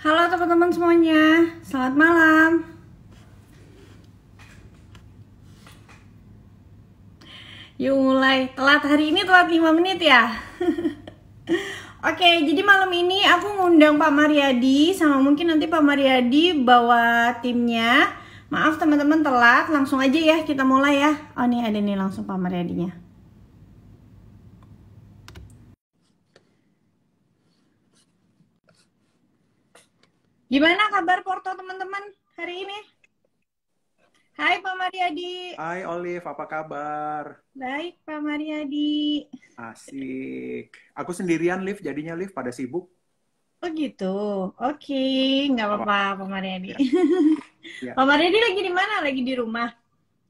Halo teman-teman semuanya, selamat malam. Yuk mulai, telat hari ini telat 5 menit ya. Oke, jadi malam ini aku ngundang Pak Mariadi, sama mungkin nanti Pak Mariadi bawa timnya. Maaf teman-teman telat, langsung aja ya kita mulai ya. Oh nih ada nih langsung Pak Mariadinya. Gimana kabar Porto teman-teman hari ini? Hai Pak Mariadi. Hai Olive, apa kabar? Baik Pak Mariadi. Asik. Aku sendirian Liv, jadinya Liv pada sibuk. Oh gitu. Oke, nggak apa-apa Pak Mariadi. Ya. Ya. Pak Mariadi lagi di mana? Lagi di rumah?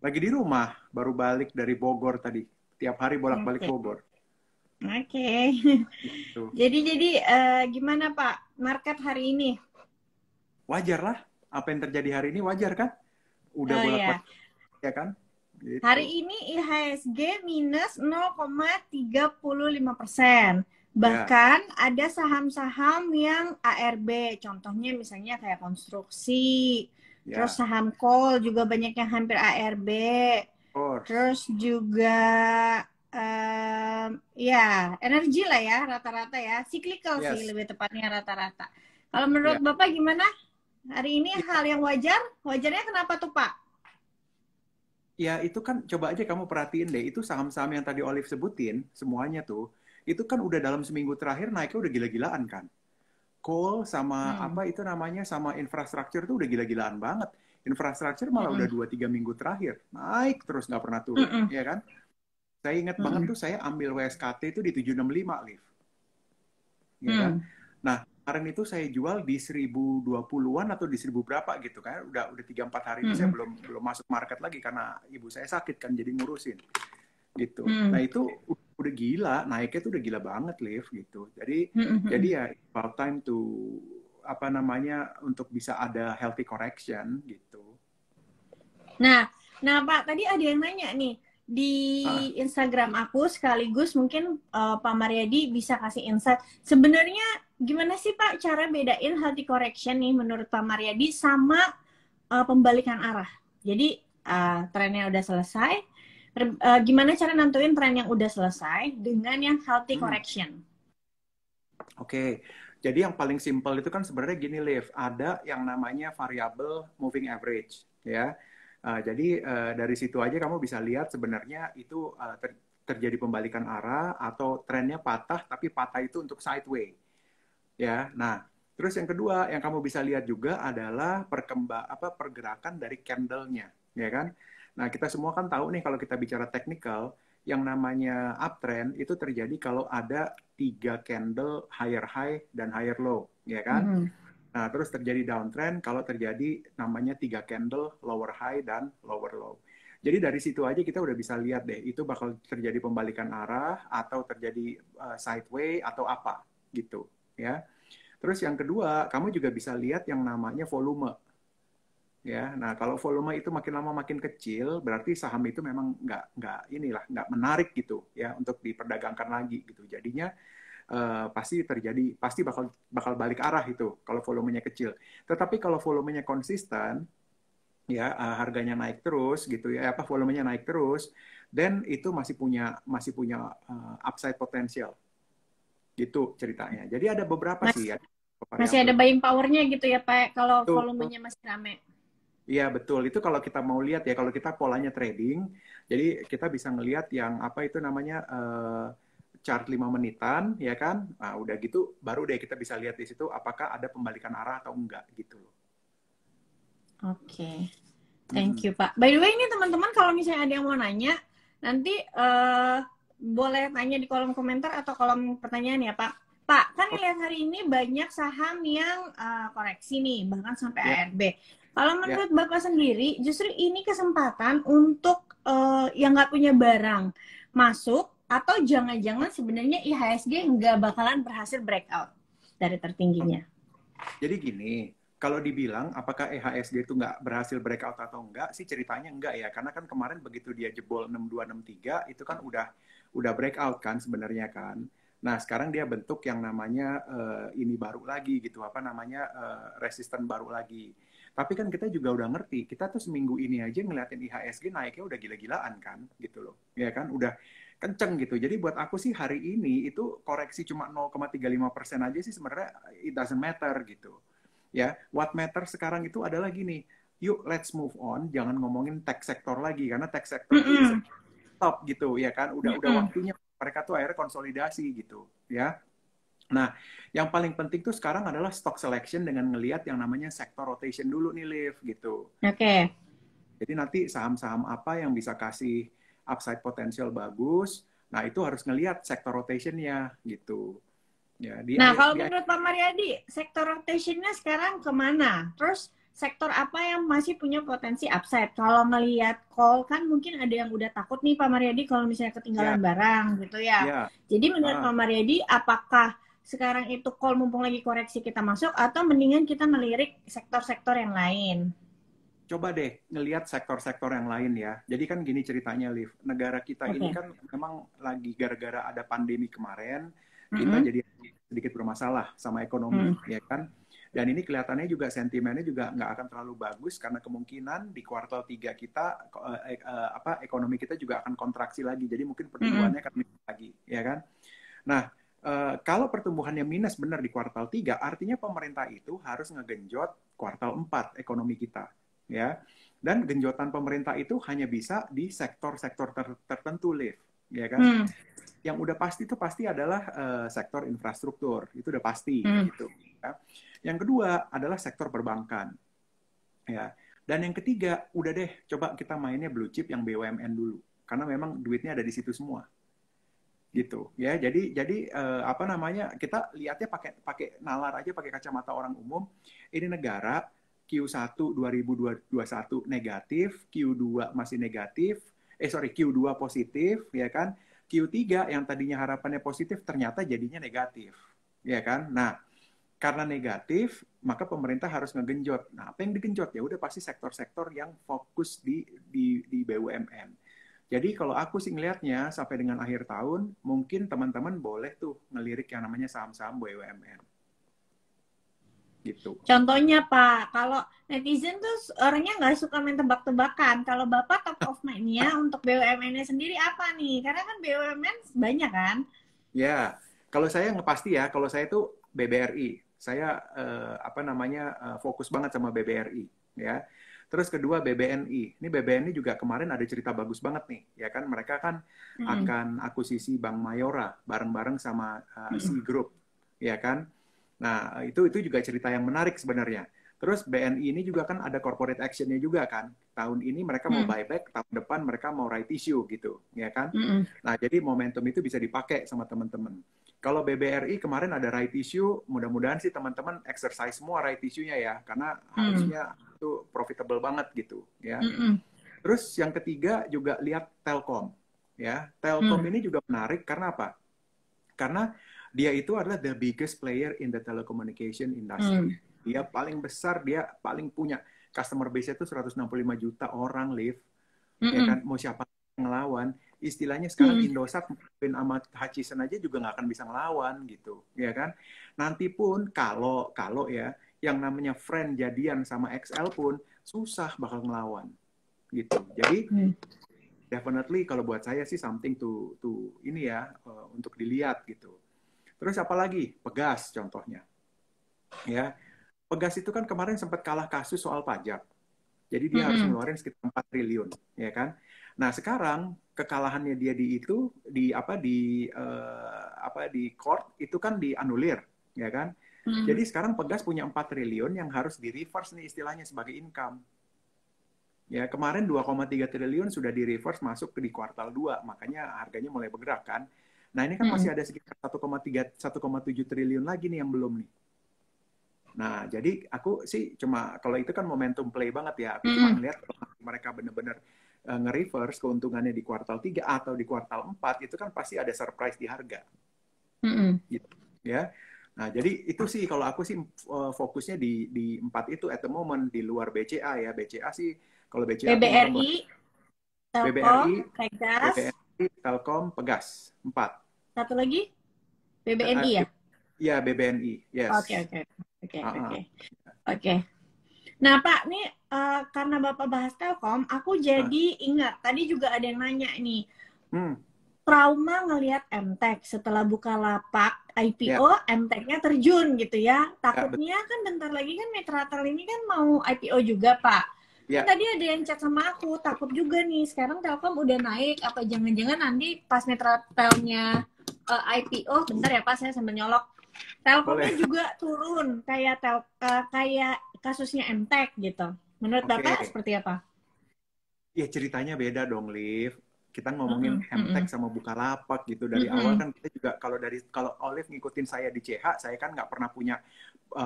Lagi di rumah, baru balik dari Bogor tadi. Tiap hari bolak-balik Bogor. Oke. Gitu. Jadi gimana Pak market hari ini? Wajar lah, apa yang terjadi hari ini wajar kan? Udah bolak-balik, ya kan? Gitu. Hari ini IHSG minus 0,35%. Bahkan ada saham-saham yang ARB, contohnya misalnya kayak konstruksi, terus saham coal juga banyak yang hampir ARB, terus juga energi lah ya rata-rata ya, cyclical sih lebih tepatnya rata-rata. Kalau menurut Bapak gimana? Hari ini hal yang wajar, wajarnya kenapa tuh Pak? Ya itu kan coba aja kamu perhatiin deh, itu saham-saham yang tadi Olive sebutin, semuanya tuh, itu kan udah dalam seminggu terakhir naiknya udah gila-gilaan kan. Coal sama apa itu namanya, sama infrastruktur tuh udah gila-gilaan banget. Infrastruktur malah udah 2-3 minggu terakhir, naik terus nggak pernah turun, ya kan? Saya ingat banget tuh saya ambil WSKT itu di 765, Liv. Ya kan? Nah, kemarin itu saya jual di 1020-an atau di 1000 berapa gitu kan. Udah 3-4 hari ini saya belum masuk market lagi karena ibu saya sakit kan jadi ngurusin. Gitu. Nah, itu udah gila, naiknya tuh udah gila banget, Liv gitu. Jadi jadi ya about time to apa namanya untuk bisa ada healthy correction gitu. Nah Pak, tadi ada yang nanya nih di Instagram aku sekaligus mungkin Pak Mariadi bisa kasih insight. Sebenarnya gimana sih Pak cara bedain healthy correction nih menurut Pak Mariadi sama pembalikan arah? Jadi trennya udah selesai, gimana cara nentuin tren yang udah selesai dengan yang healthy correction? Oke, jadi yang paling simple itu kan sebenarnya gini Liv, ada yang namanya variable moving average ya. Jadi dari situ aja kamu bisa lihat sebenarnya itu terjadi pembalikan arah atau trennya patah, tapi patah itu untuk sideways. Ya, nah terus yang kedua yang kamu bisa lihat juga adalah pergerakan dari candlenya, ya kan? Nah kita semua kan tahu nih kalau kita bicara technical, yang namanya uptrend itu terjadi kalau ada 3 candle higher high dan higher low, ya kan? Nah, terus terjadi downtrend kalau terjadi namanya 3 candle, lower high, dan lower low. Jadi dari situ aja kita udah bisa lihat deh, itu bakal terjadi pembalikan arah, atau terjadi sideways, atau apa, gitu. Ya. Terus yang kedua, kamu juga bisa lihat yang namanya volume. Ya, nah, kalau volume itu makin lama makin kecil, berarti saham itu memang nggak menarik gitu, ya, untuk diperdagangkan lagi, gitu. Jadinya, pasti bakal balik arah itu kalau volumenya kecil. Tetapi kalau volumenya konsisten, ya harganya naik terus gitu ya, volumenya naik terus, dan itu masih punya upside potensial. Gitu ceritanya. Jadi ada beberapa sih ya. Masih ada buying powernya gitu ya Pak kalau volumenya masih rame. Iya betul, itu kalau kita mau lihat ya, kalau kita polanya trading, jadi kita bisa ngelihat yang apa itu namanya chart 5 menitan, ya kan? Nah, udah gitu, baru deh kita bisa lihat di situ apakah ada pembalikan arah atau enggak, gitu loh. Oke. Thank you, Pak. By the way, ini teman-teman kalau misalnya ada yang mau nanya, nanti boleh tanya di kolom komentar atau kolom pertanyaan ya, Pak. Pak, kan lihat hari ini banyak saham yang koreksi nih, bahkan sampai ARB. Kalau menurut Bapak sendiri, justru ini kesempatan untuk yang nggak punya barang masuk, atau jangan-jangan sebenarnya IHSG nggak bakalan berhasil breakout dari tertingginya. Jadi gini, kalau dibilang apakah IHSG itu nggak berhasil breakout atau enggak, sih ceritanya enggak ya. Karena kan kemarin begitu dia jebol 6263, itu kan udah breakout kan sebenarnya kan. Nah, sekarang dia bentuk yang namanya ini baru lagi gitu, apa namanya resisten baru lagi. Tapi kan kita juga udah ngerti, kita tuh seminggu ini aja ngeliatin IHSG naiknya udah gila-gilaan kan, gitu loh. Ya kan, udah kenceng gitu. Jadi buat aku sih hari ini itu koreksi cuma 0,35% aja sih sebenarnya it doesn't matter gitu. Ya, what matter sekarang itu adalah gini, yuk let's move on, jangan ngomongin tech sector lagi, karena tech sector itu top gitu, ya kan, udah waktunya. Mereka tuh akhirnya konsolidasi gitu, ya. Nah, yang paling penting tuh sekarang adalah stock selection dengan ngelihat yang namanya sektor rotation dulu nih, Liv, gitu. Oke. Okay. Jadi nanti saham-saham apa yang bisa kasih upside potensial bagus, nah itu harus ngelihat sektor rotationnya, gitu. Ya, nah, kalau menurut Pak Mariadi, sektor rotationnya sekarang kemana? Terus sektor apa yang masih punya potensi upside? Kalau ngelihat call kan mungkin ada yang udah takut nih Pak Mariadi kalau misalnya ketinggalan barang gitu ya. Jadi menurut Pak Mariadi, apakah sekarang itu call mumpung lagi koreksi kita masuk atau mendingan kita melirik sektor-sektor yang lain? Coba deh ngelihat sektor-sektor yang lain ya. Jadi kan gini ceritanya, Liv. Negara kita ini kan memang lagi gara-gara ada pandemi kemarin, kita jadi sedikit bermasalah sama ekonomi, ya kan? Dan ini kelihatannya juga sentimennya juga nggak akan terlalu bagus karena kemungkinan di kuartal 3 kita ekonomi kita juga akan kontraksi lagi. Jadi mungkin pertumbuhannya akan minus lagi, ya kan? Nah, kalau pertumbuhannya minus benar di kuartal 3, artinya pemerintah itu harus ngegenjot kuartal 4 ekonomi kita, ya. Dan genjotan pemerintah itu hanya bisa di sektor-sektor tertentu, Liv, ya kan? Yang udah pasti itu pasti adalah sektor infrastruktur, itu udah pasti gitu. Ya. Yang kedua adalah sektor perbankan, ya. Dan yang ketiga, udah deh, coba kita mainnya blue chip yang BUMN dulu, karena memang duitnya ada di situ semua, gitu. Ya, jadi apa namanya? Kita lihatnya pakai nalar aja, pakai kacamata orang umum. Ini negara Q1 2021 negatif, Q2 masih negatif, Q2 positif, ya kan? Q3 yang tadinya harapannya positif ternyata jadinya negatif, ya kan? Nah, karena negatif, maka pemerintah harus ngegenjot. Nah, apa yang digenjot? Ya udah pasti sektor-sektor yang fokus di BUMN. Jadi kalau aku sih ngelihatnya sampai dengan akhir tahun, mungkin teman-teman boleh tuh ngelirik yang namanya saham-saham BUMN. Gitu. Contohnya, Pak, kalau netizen tuh orangnya nggak suka main tebak-tebakan. Kalau Bapak top of mind-nya untuk BUMN-nya sendiri apa nih? Karena kan BUMN banyak kan? Ya, kalau saya ngepasti ya, kalau saya tuh BBRI. Saya fokus banget sama BBRI, ya. Terus kedua BBNI. Ini BBNI juga kemarin ada cerita bagus banget nih, ya kan? Mereka kan akan akuisisi Bank Mayora bareng-bareng sama C Group, ya kan? Nah, itu juga cerita yang menarik sebenarnya. Terus BNI ini juga kan ada corporate action-nya juga kan. Tahun ini mereka mau buyback, tahun depan mereka mau right issue gitu, ya kan? Nah, jadi momentum itu bisa dipakai sama teman-teman. Kalau BBRI kemarin ada right issue, mudah-mudahan sih teman-teman exercise semua right issue-nya ya, karena harusnya itu profitable banget gitu, ya. Terus yang ketiga juga lihat Telkom, ya. Telkom ini juga menarik karena apa? Karena dia itu adalah the biggest player in the telecommunication industry. Dia paling besar, dia paling punya customer base itu 165 juta orang, Liv. Ya kan, mau siapa yang ngelawan? Istilahnya sekarang Indosat mungkin Ahmad Hutchison aja juga nggak akan bisa ngelawan gitu, ya kan? Nanti pun kalau ya yang namanya friend jadian sama XL pun susah bakal ngelawan gitu. Jadi definitely kalau buat saya sih something to ini ya untuk dilihat gitu. Terus apalagi Pegas contohnya, ya. Pegas itu kan kemarin sempat kalah kasus soal pajak, jadi dia harus ngeluarin sekitar 4 triliun, ya kan? Nah sekarang kekalahannya dia di court itu kan dianulir, ya kan? Jadi sekarang Pegas punya 4 triliun yang harus di reverse nih istilahnya sebagai income. Ya, kemarin 2,3 triliun sudah di reverse masuk ke di kuartal 2, makanya harganya mulai bergerak kan. Nah, ini kan masih ada sekitar 1,7 triliun lagi nih yang belum nih. Nah, jadi aku sih cuma kalau itu kan momentum play banget ya. Aku cuma ngelihat mereka benar-benar nge-reverse keuntungannya di kuartal 3 atau di kuartal 4, itu kan pasti ada surprise di harga. Gitu, ya. Nah, jadi itu sih kalau aku sih fokusnya di 4 itu at the moment, di luar BCA ya. BCA sih, kalau BCA... BBRI, Telkom, Pegas. Satu lagi? BBNI ya? Iya, BBNI. Yes. Oke. Nah, Pak, nih karena Bapak bahas Telkom, aku jadi ingat tadi juga ada yang nanya nih. Trauma ngelihat Emtek setelah Bukalapak IPO, Emteknya terjun gitu ya. Takutnya kan bentar lagi kan Mitratel ini kan mau IPO juga, Pak. Ya. Tadi ada yang chat sama aku, takut juga nih. Sekarang Telkom udah naik, apa jangan-jangan nanti pas Mitratelnya IPO, bentar ya Pak, saya sambil nyolok. Telkomnya juga turun, kayak kasusnya Emtek gitu. Menurut Bapak seperti apa? Ya ceritanya beda dong, Liv. Kita ngomongin Emtek sama Bukalapak gitu. Dari awal kan kita juga, kalau Olive ngikutin saya di CH, saya kan nggak pernah punya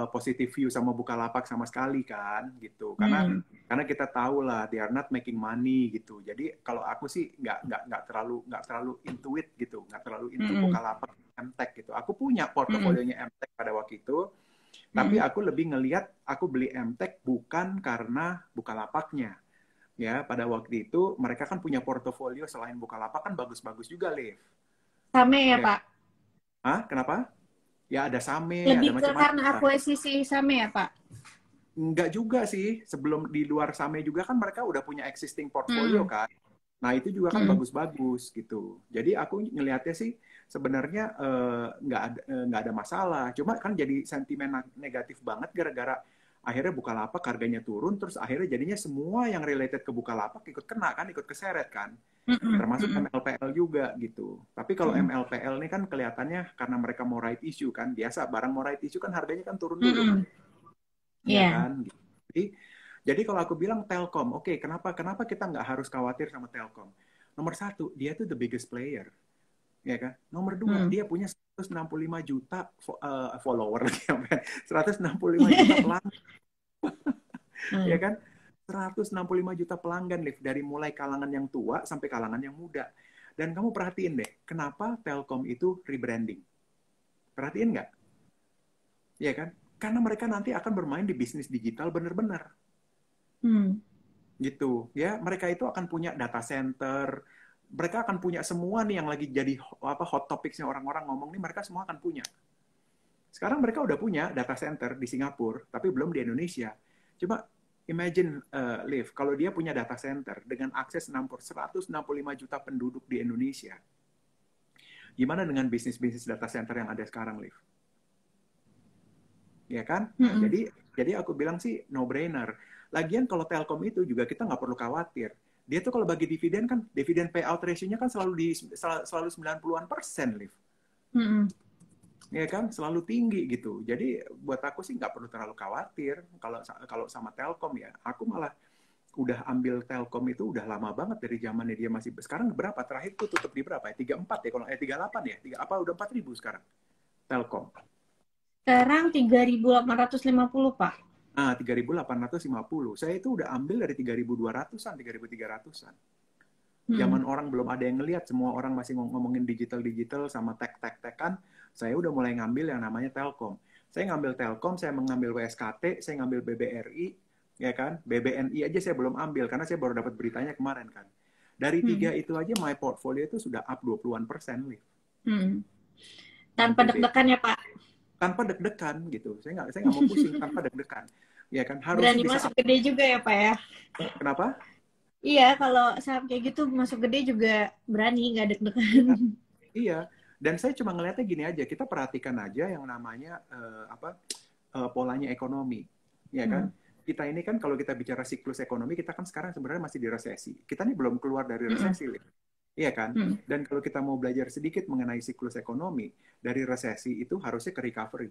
positive view sama Bukalapak sama sekali kan gitu, karena kita tahu lah they are not making money gitu. Jadi kalau aku sih nggak terlalu intuit gitu, nggak terlalu into Bukalapak Emtek gitu. Aku punya portofolionya Emtek pada waktu itu, tapi aku lebih ngelihat aku beli Emtek bukan karena Bukalapaknya. Ya pada waktu itu mereka kan punya portofolio selain Bukalapak kan bagus-bagus juga, Liv. Same ya Pak? Hah? Kenapa? Ya ada Same, lebih ada macam-macam. Karena akuisisi Same ya Pak? Enggak juga sih, sebelum di luar Same juga kan mereka udah punya existing portfolio kan. Nah itu juga kan bagus-bagus gitu. Jadi aku ngelihatnya sih sebenarnya nggak ada masalah. Cuma kan jadi sentimen negatif banget gara-gara akhirnya Bukalapak harganya turun, terus akhirnya jadinya semua yang related ke Bukalapak ikut kena kan, ikut keseret kan. Termasuk MLPL juga gitu. Tapi kalau MLPL ini kan kelihatannya karena mereka mau right issue kan, biasa barang mau right issue kan harganya kan turun dulu. Kan? Gitu. Jadi kalau aku bilang Telkom, oke, kenapa kita nggak harus khawatir sama Telkom? Nomor satu, dia tuh the biggest player, ya kan? Nomor dua, dia punya 165 juta follower, 165 juta pelanggan, ya kan? 165 juta pelanggan, Liv, dari mulai kalangan yang tua sampai kalangan yang muda. Dan kamu perhatiin deh, kenapa Telkom itu rebranding? Perhatiin nggak? Iya kan? Karena mereka nanti akan bermain di bisnis digital benar-benar. Gitu. Ya, mereka itu akan punya data center, mereka akan punya semua nih yang lagi jadi apa hot topics-nya orang-orang ngomong nih, mereka semua akan punya. Sekarang mereka udah punya data center di Singapura, tapi belum di Indonesia. Coba imagine, Liv, kalau dia punya data center dengan akses 165 juta penduduk di Indonesia, gimana dengan bisnis-bisnis data center yang ada sekarang, Liv? Ya kan? Jadi aku bilang sih no-brainer. Lagian kalau Telkom itu juga kita nggak perlu khawatir. Dia tuh kalau bagi dividen kan, dividen payout ratio-nya kan selalu 90-an%, Liv. Ya kan, selalu tinggi gitu. Jadi buat aku sih nggak perlu terlalu khawatir kalau sama Telkom ya. Aku malah udah ambil Telkom itu udah lama banget dari zamannya dia masih. Sekarang berapa? Terakhir tuh tutup di berapa ya? 34 ya? Kalau 38 ya? 3 apa udah 4.000 sekarang? Telkom. Sekarang 3.850, Pak. Ah, 3.850. Saya itu udah ambil dari 3.200-an, 3.300-an. Zaman orang belum ada yang ngelihat, semua orang masih ngomongin digital-digital sama tech-tech-tekan, saya udah mulai ngambil yang namanya Telkom. Saya ngambil Telkom, saya mengambil WSKT, saya ngambil BBRI, ya kan? BBNI aja saya belum ambil, karena saya baru dapat beritanya kemarin kan. Dari 3 itu aja, my portfolio itu sudah up 20-an%, Liv. Tanpa deg-degan ya, Pak? Tanpa deg-degan, gitu. Saya nggak mau pusing tanpa deg-degan. Ya kan? Harus berani bisa masuk gede juga ya, Pak ya? Kenapa? Iya, kalau saham kayak gitu masuk gede juga berani, nggak deg-degan. Iya, dan saya cuma ngeliatnya gini aja, kita perhatikan aja yang namanya polanya ekonomi, ya kan? Kita ini kan kalau kita bicara siklus ekonomi, kita kan sekarang sebenarnya masih di resesi. Kita ini belum keluar dari resesi, iya kan? Dan kalau kita mau belajar sedikit mengenai siklus ekonomi, dari resesi itu harusnya ke recovery.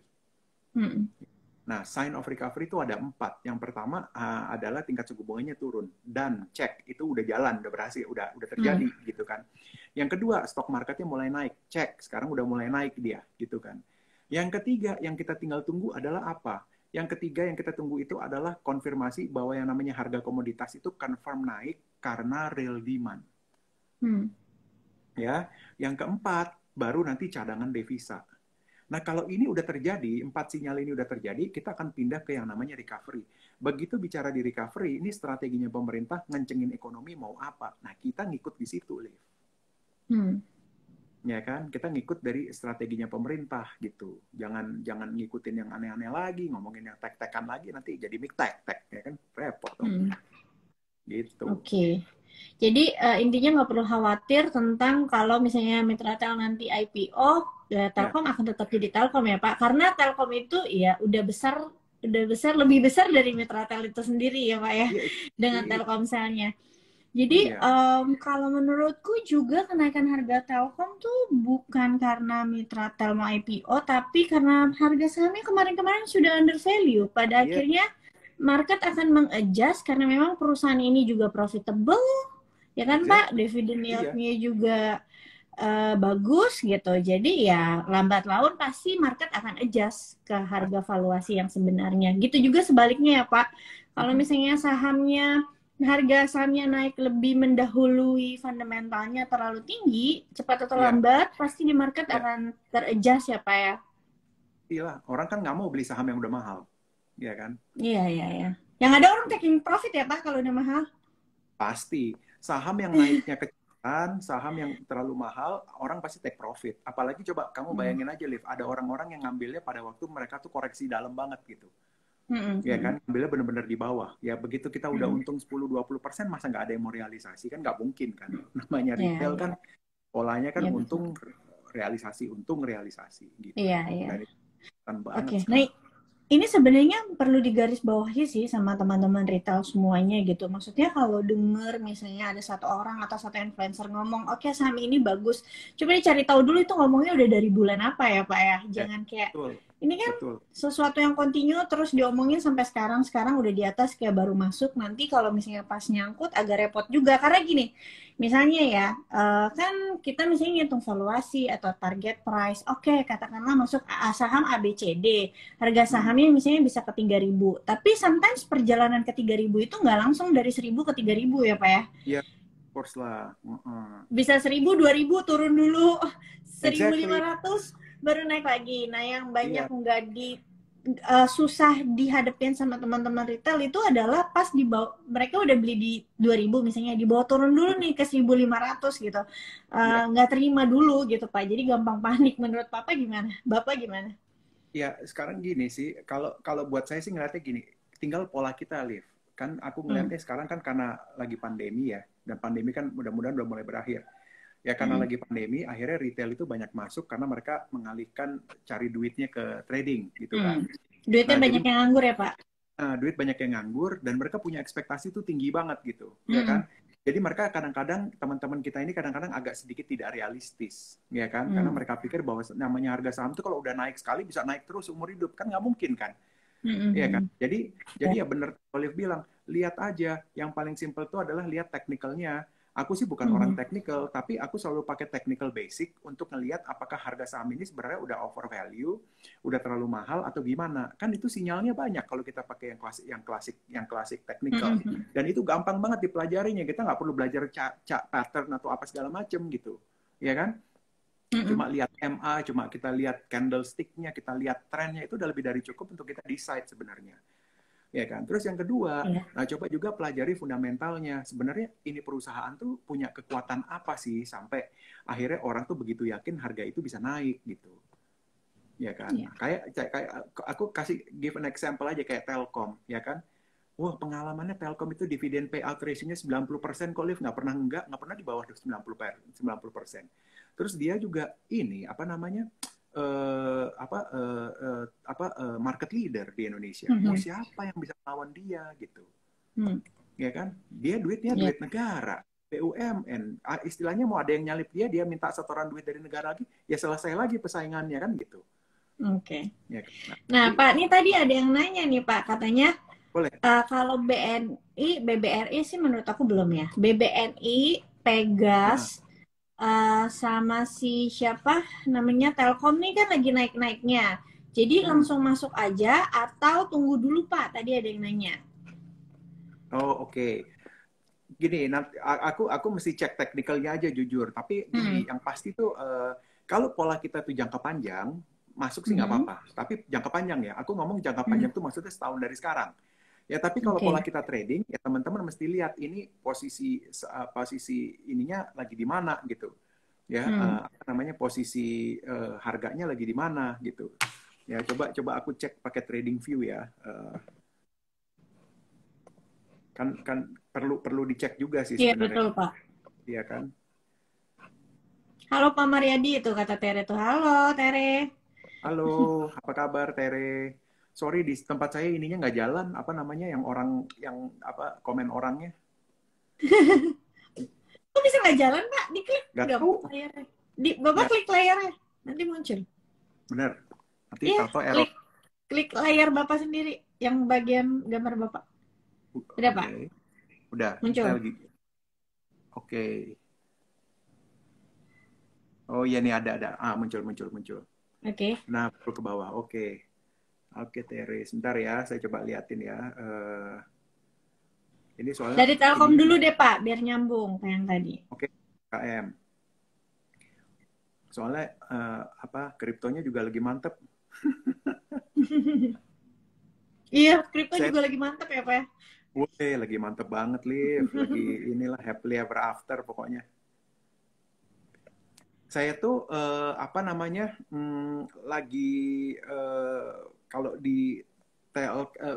Nah, sign of recovery itu ada 4. Yang pertama adalah tingkat suku bunganya turun. Dan cek, itu udah jalan, udah berhasil, udah terjadi, gitu kan. Yang kedua, stock marketnya mulai naik. Cek, sekarang udah mulai naik dia, gitu kan. Yang ketiga, yang kita tinggal tunggu adalah apa? Yang ketiga, yang kita tunggu itu adalah konfirmasi bahwa yang namanya harga komoditas itu confirm naik karena real demand. Ya, yang keempat, baru nanti cadangan devisa. Nah, kalau ini udah terjadi, 4 sinyal ini udah terjadi, kita akan pindah ke yang namanya recovery. Begitu bicara di recovery, ini strateginya pemerintah ngencengin ekonomi mau apa. Nah, kita ngikut di situ, Liv. ya kan? Kita ngikut dari strateginya pemerintah gitu. Jangan ngikutin yang aneh-aneh lagi, ngomongin yang tek-tekan lagi, nanti jadi mik-tek-tek, ya kan? Repot dong. Gitu. Oke. Okay. Jadi intinya nggak perlu khawatir tentang kalau misalnya Mitratel nanti IPO, Telkom akan tetap jadi Telkom ya Pak? Karena Telkom itu ya udah besar, lebih besar dari Mitratel itu sendiri ya Pak ya, dengan Telkomselnya. Jadi kalau menurutku juga kenaikan harga Telkom tuh bukan karena Mitratel mau IPO, tapi karena harga sahamnya kemarin-kemarin sudah under value. Pada akhirnya market akan mengadjust karena memang perusahaan ini juga profitable, ya kan Pak? Dividend yield-nya juga bagus gitu. Jadi ya lambat laun pasti market akan adjust ke harga valuasi yang sebenarnya. Gitu juga sebaliknya ya Pak. Kalau misalnya sahamnya, harga sahamnya naik lebih mendahului fundamentalnya terlalu tinggi, cepat atau lambat pasti di market akan teradjust ya Pak ya. Iya, orang kan nggak mau beli saham yang udah mahal, ya kan? Iya. Yang ada orang taking profit ya Pak kalau udah mahal. Pasti saham yang naiknya kecilan, saham yang terlalu mahal, orang pasti take profit. Apalagi coba kamu bayangin aja Liv, ada orang-orang yang ngambilnya pada waktu mereka tuh koreksi dalam banget gitu. Ya kan, ambilnya benar-benar di bawah. Ya begitu kita udah untung 10-20%, masa nggak ada yang mau realisasi? Kan nggak mungkin kan. Namanya retail kan, polanya kan untung, realisasi, untung, realisasi. Gitu. Iya. Oke, nah ini sebenarnya perlu digarisbawahi sih sama teman-teman retail semuanya gitu. Maksudnya kalau denger misalnya ada satu orang atau satu influencer ngomong, oke, saham ini bagus. Coba dicari tahu dulu itu ngomongnya udah dari bulan apa ya Pak ya. Jangan kayak... Betul. Ini kan sesuatu yang kontinu terus diomongin sampai sekarang udah di atas kayak baru masuk. Nanti kalau misalnya pas nyangkut agak repot juga. Karena gini, misalnya ya, kan kita misalnya ngitung valuasi atau target price. Oke, katakanlah masuk saham ABCD. Harga sahamnya misalnya bisa ke 3.000. Tapi sometimes perjalanan ke 3.000 itu nggak langsung dari 1.000 ke 3.000 ya Pak ya? Iya, of course lah. Bisa 1.000, 2.000 turun dulu. 1.500. baru naik lagi. Nah, yang banyak nggak susah dihadapin sama teman-teman retail itu adalah pas di bawah, mereka udah beli di 2.000 misalnya, di bawah turun dulu nih ke 1.500 gitu. Nggak terima dulu gitu, Pak. Jadi gampang panik. Menurut Bapak gimana? Ya, sekarang gini sih, kalau buat saya sih ngeliatnya gini, tinggal pola kita, Liv. Kan aku ngeliatnya sekarang kan karena lagi pandemi ya, dan pandemi kan mudah-mudahan udah mulai berakhir. Ya karena lagi pandemi, akhirnya retail itu banyak masuk karena mereka mengalihkan cari duitnya ke trading gitu kan. Duitnya banyak yang nganggur ya Pak? Duit banyak yang nganggur dan mereka punya ekspektasi tuh tinggi banget gitu, ya kan? Jadi mereka kadang-kadang, teman-teman kita ini kadang-kadang agak sedikit tidak realistis, ya kan? Karena mereka pikir bahwa namanya harga saham itu kalau udah naik sekali bisa naik terus seumur hidup, kan nggak mungkin kan? Iya kan? Jadi ya bener Olive bilang, lihat aja, yang paling simple itu adalah lihat teknikalnya. Aku sih bukan orang teknikal, tapi aku selalu pakai technical basic untuk ngelihat apakah harga saham ini sebenarnya udah over value, udah terlalu mahal atau gimana. Kan itu sinyalnya banyak kalau kita pakai yang klasik technical. Dan itu gampang banget dipelajarinya. Kita nggak perlu belajar pattern atau apa segala macem gitu, ya kan? Cuma lihat MA, cuma kita lihat candlesticknya, kita lihat trennya, itu udah lebih dari cukup untuk kita decide sebenarnya. Ya kan. Terus yang kedua, nah coba juga pelajari fundamentalnya. Sebenarnya ini perusahaan tuh punya kekuatan apa sih sampai akhirnya orang tuh begitu yakin harga itu bisa naik gitu. Ya kan. Kayak aku kasih give an example aja kayak Telkom, ya kan. Wah, pengalamannya Telkom itu dividen payout ratio-nya 90% kok, Liv, nggak pernah di bawah 90%. Terus dia juga ini market leader di Indonesia. Mau siapa yang bisa lawan dia gitu, ya kan? Dia duitnya duit negara, BUMN. Istilahnya mau ada yang nyalip dia minta setoran duit dari negara lagi, ya selesai lagi persaingannya kan gitu. Oke. Ya kan? Nah, Pak, ini tadi ada yang nanya nih Pak, katanya. Boleh. Kalau BBRI sih menurut aku belum ya. BBNI, Pegas. Sama si siapa namanya Telkom nih kan lagi naik-naiknya. Jadi langsung masuk aja atau tunggu dulu Pak? Tadi ada yang nanya. Oh, oke. Gini, aku mesti cek teknikalnya aja jujur. Tapi gini, yang pasti tuh kalau pola kita tuh jangka panjang, masuk sih nggak apa-apa. Tapi jangka panjang ya. Aku ngomong jangka panjang tuh maksudnya setahun dari sekarang. Ya, tapi kalau pola kita trading, ya teman-teman mesti lihat ini posisi ininya lagi di mana gitu. ya, apa namanya, posisi harganya lagi di mana gitu. Ya, coba aku cek pakai trading view ya. Kan perlu dicek juga sih sebenarnya. Iya, betul, Pak. Iya kan? Halo Pak Mariadi, itu kata Tere tuh. Halo Tere. Halo, apa kabar Tere? Sorry, di tempat saya ininya nggak jalan, apa namanya, yang komen orangnya. Kok bisa nggak jalan, Pak? Diklik. Nggak tahu. Bapak klik layarnya, nanti muncul. Bener. Nanti auto error. Klik layar Bapak sendiri, yang bagian gambar Bapak. Udah, Pak? Udah. Muncul. Oke. Oh iya nih, ada. Ah, muncul. Oke. Nah, perlu ke bawah. Oke, Tere. Sebentar ya, saya coba liatin ya. Ini soalnya dari Telkom dulu deh, Pak, biar nyambung ke yang tadi. Oke, KM. Soalnya kriptonya juga lagi mantep. Iya, kripto juga lagi mantep ya, Pak. Woi, lagi mantep banget, Liv. Lagi inilah happily ever after pokoknya. Saya tuh lagi kalau di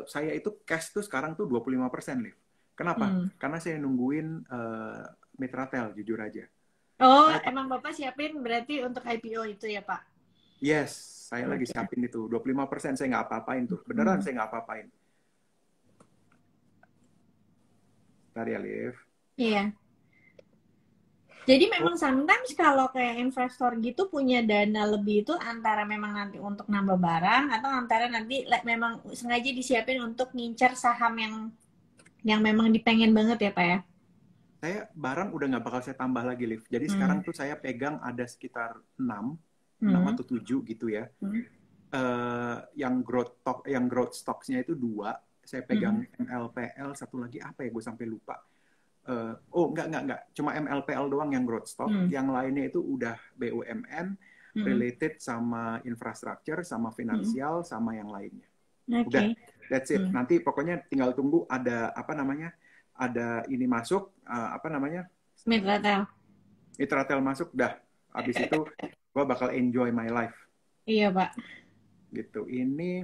saya itu cash tuh sekarang tuh 25%, Liv. Kenapa? Karena saya nungguin Mitratel, jujur aja. Oh, karena emang Bapak siapin berarti untuk IPO itu ya, Pak? Yes, saya lagi siapin itu. 25% saya nggak apa-apain tuh. Beneran saya nggak apa-apain. Bentar ya, Liv. Iya. Jadi memang sometimes kalau kayak investor gitu punya dana lebih itu antara memang nanti untuk nambah barang atau antara nanti memang sengaja disiapin untuk ngincar saham yang memang dipengen banget ya, Pak ya? Saya barang udah nggak bakal saya tambah lagi, Liv. Jadi sekarang tuh saya pegang ada sekitar 6 atau 7 gitu ya. Yang growth stocks-nya itu 2. Saya pegang MLPL, satu lagi apa ya, gue sampai lupa. Oh, enggak. Cuma MLPL doang yang growth stock. Yang lainnya itu udah BUMN, related sama infrastructure, sama finansial, sama yang lainnya. Okay. Udah. That's it. Nanti pokoknya tinggal tunggu ada ada ini masuk, Mitratel masuk, dah. Abis itu gue bakal enjoy my life. Iya, Pak. Gitu. Ini,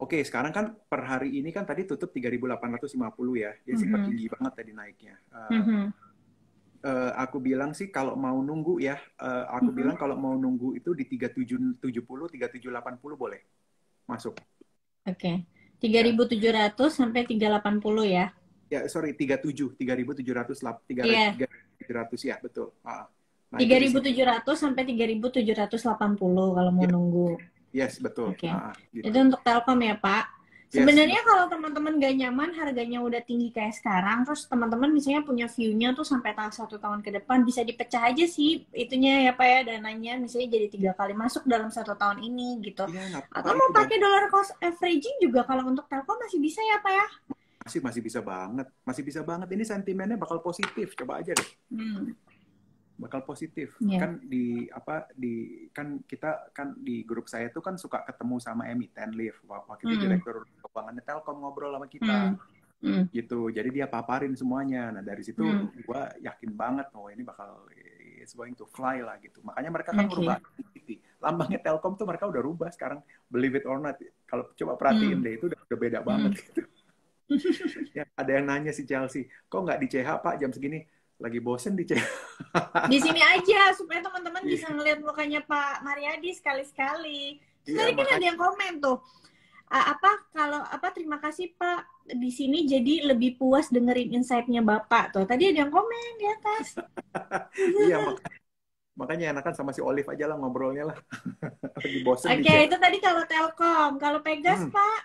oke, sekarang kan per hari ini kan tadi tutup 3.850 ya. Jadi sempat tinggi banget tadi naiknya. Aku bilang sih kalau mau nunggu ya, bilang kalau mau nunggu itu di 3.770, 3.780 boleh masuk. Oke. 3.700 sampai 3.880 ya. Ya, sorry, 3.700 ya, betul. 3.700 sampai 3.780 kalau mau nunggu. Yes, betul. Okay. Gitu. Itu untuk Telkom ya, Pak. Sebenarnya yes, kalau teman-teman gak nyaman harganya udah tinggi kayak sekarang, terus teman-teman misalnya punya view-nya tuh sampai 1 tahun ke depan, bisa dipecah aja sih itunya ya, Pak ya, dananya misalnya jadi 3 kali masuk dalam 1 tahun ini gitu. Ya, atau mau pakai dollar cost averaging juga kalau untuk Telkom masih bisa ya, Pak ya? Masih bisa banget. Ini sentimennya bakal positif, coba aja deh. Bakal positif. Kan di grup saya tuh kan suka ketemu sama Emi Tenleaf, wakil direktur keuangan Telkom, ngobrol sama kita. Gitu. Jadi dia paparin semuanya. Nah, dari situ gua yakin banget ini bakal it's going to fly lah gitu. Makanya mereka kan merubah lambangnya Telkom tuh, mereka udah rubah sekarang, believe it or not. Kalau coba perhatiin deh, itu udah beda banget gitu. Ya, ada yang nanya si Chelsea, kok nggak di CH, Pak, jam segini? Lagi bosen di CH. Di sini aja supaya teman-teman bisa ngelihat mukanya Pak Mariadi sekali-sekali. Tadi kan ada yang komen tuh. Terima kasih, Pak, di sini jadi lebih puas dengerin insight-nya Bapak tuh. Tadi ada yang komen di atas. Iya, makanya enakan sama si Olive aja lah ngobrolnya lah. Lagi bosen di CH. Oke, itu tadi kalau Telkom, kalau Pegas, Pak.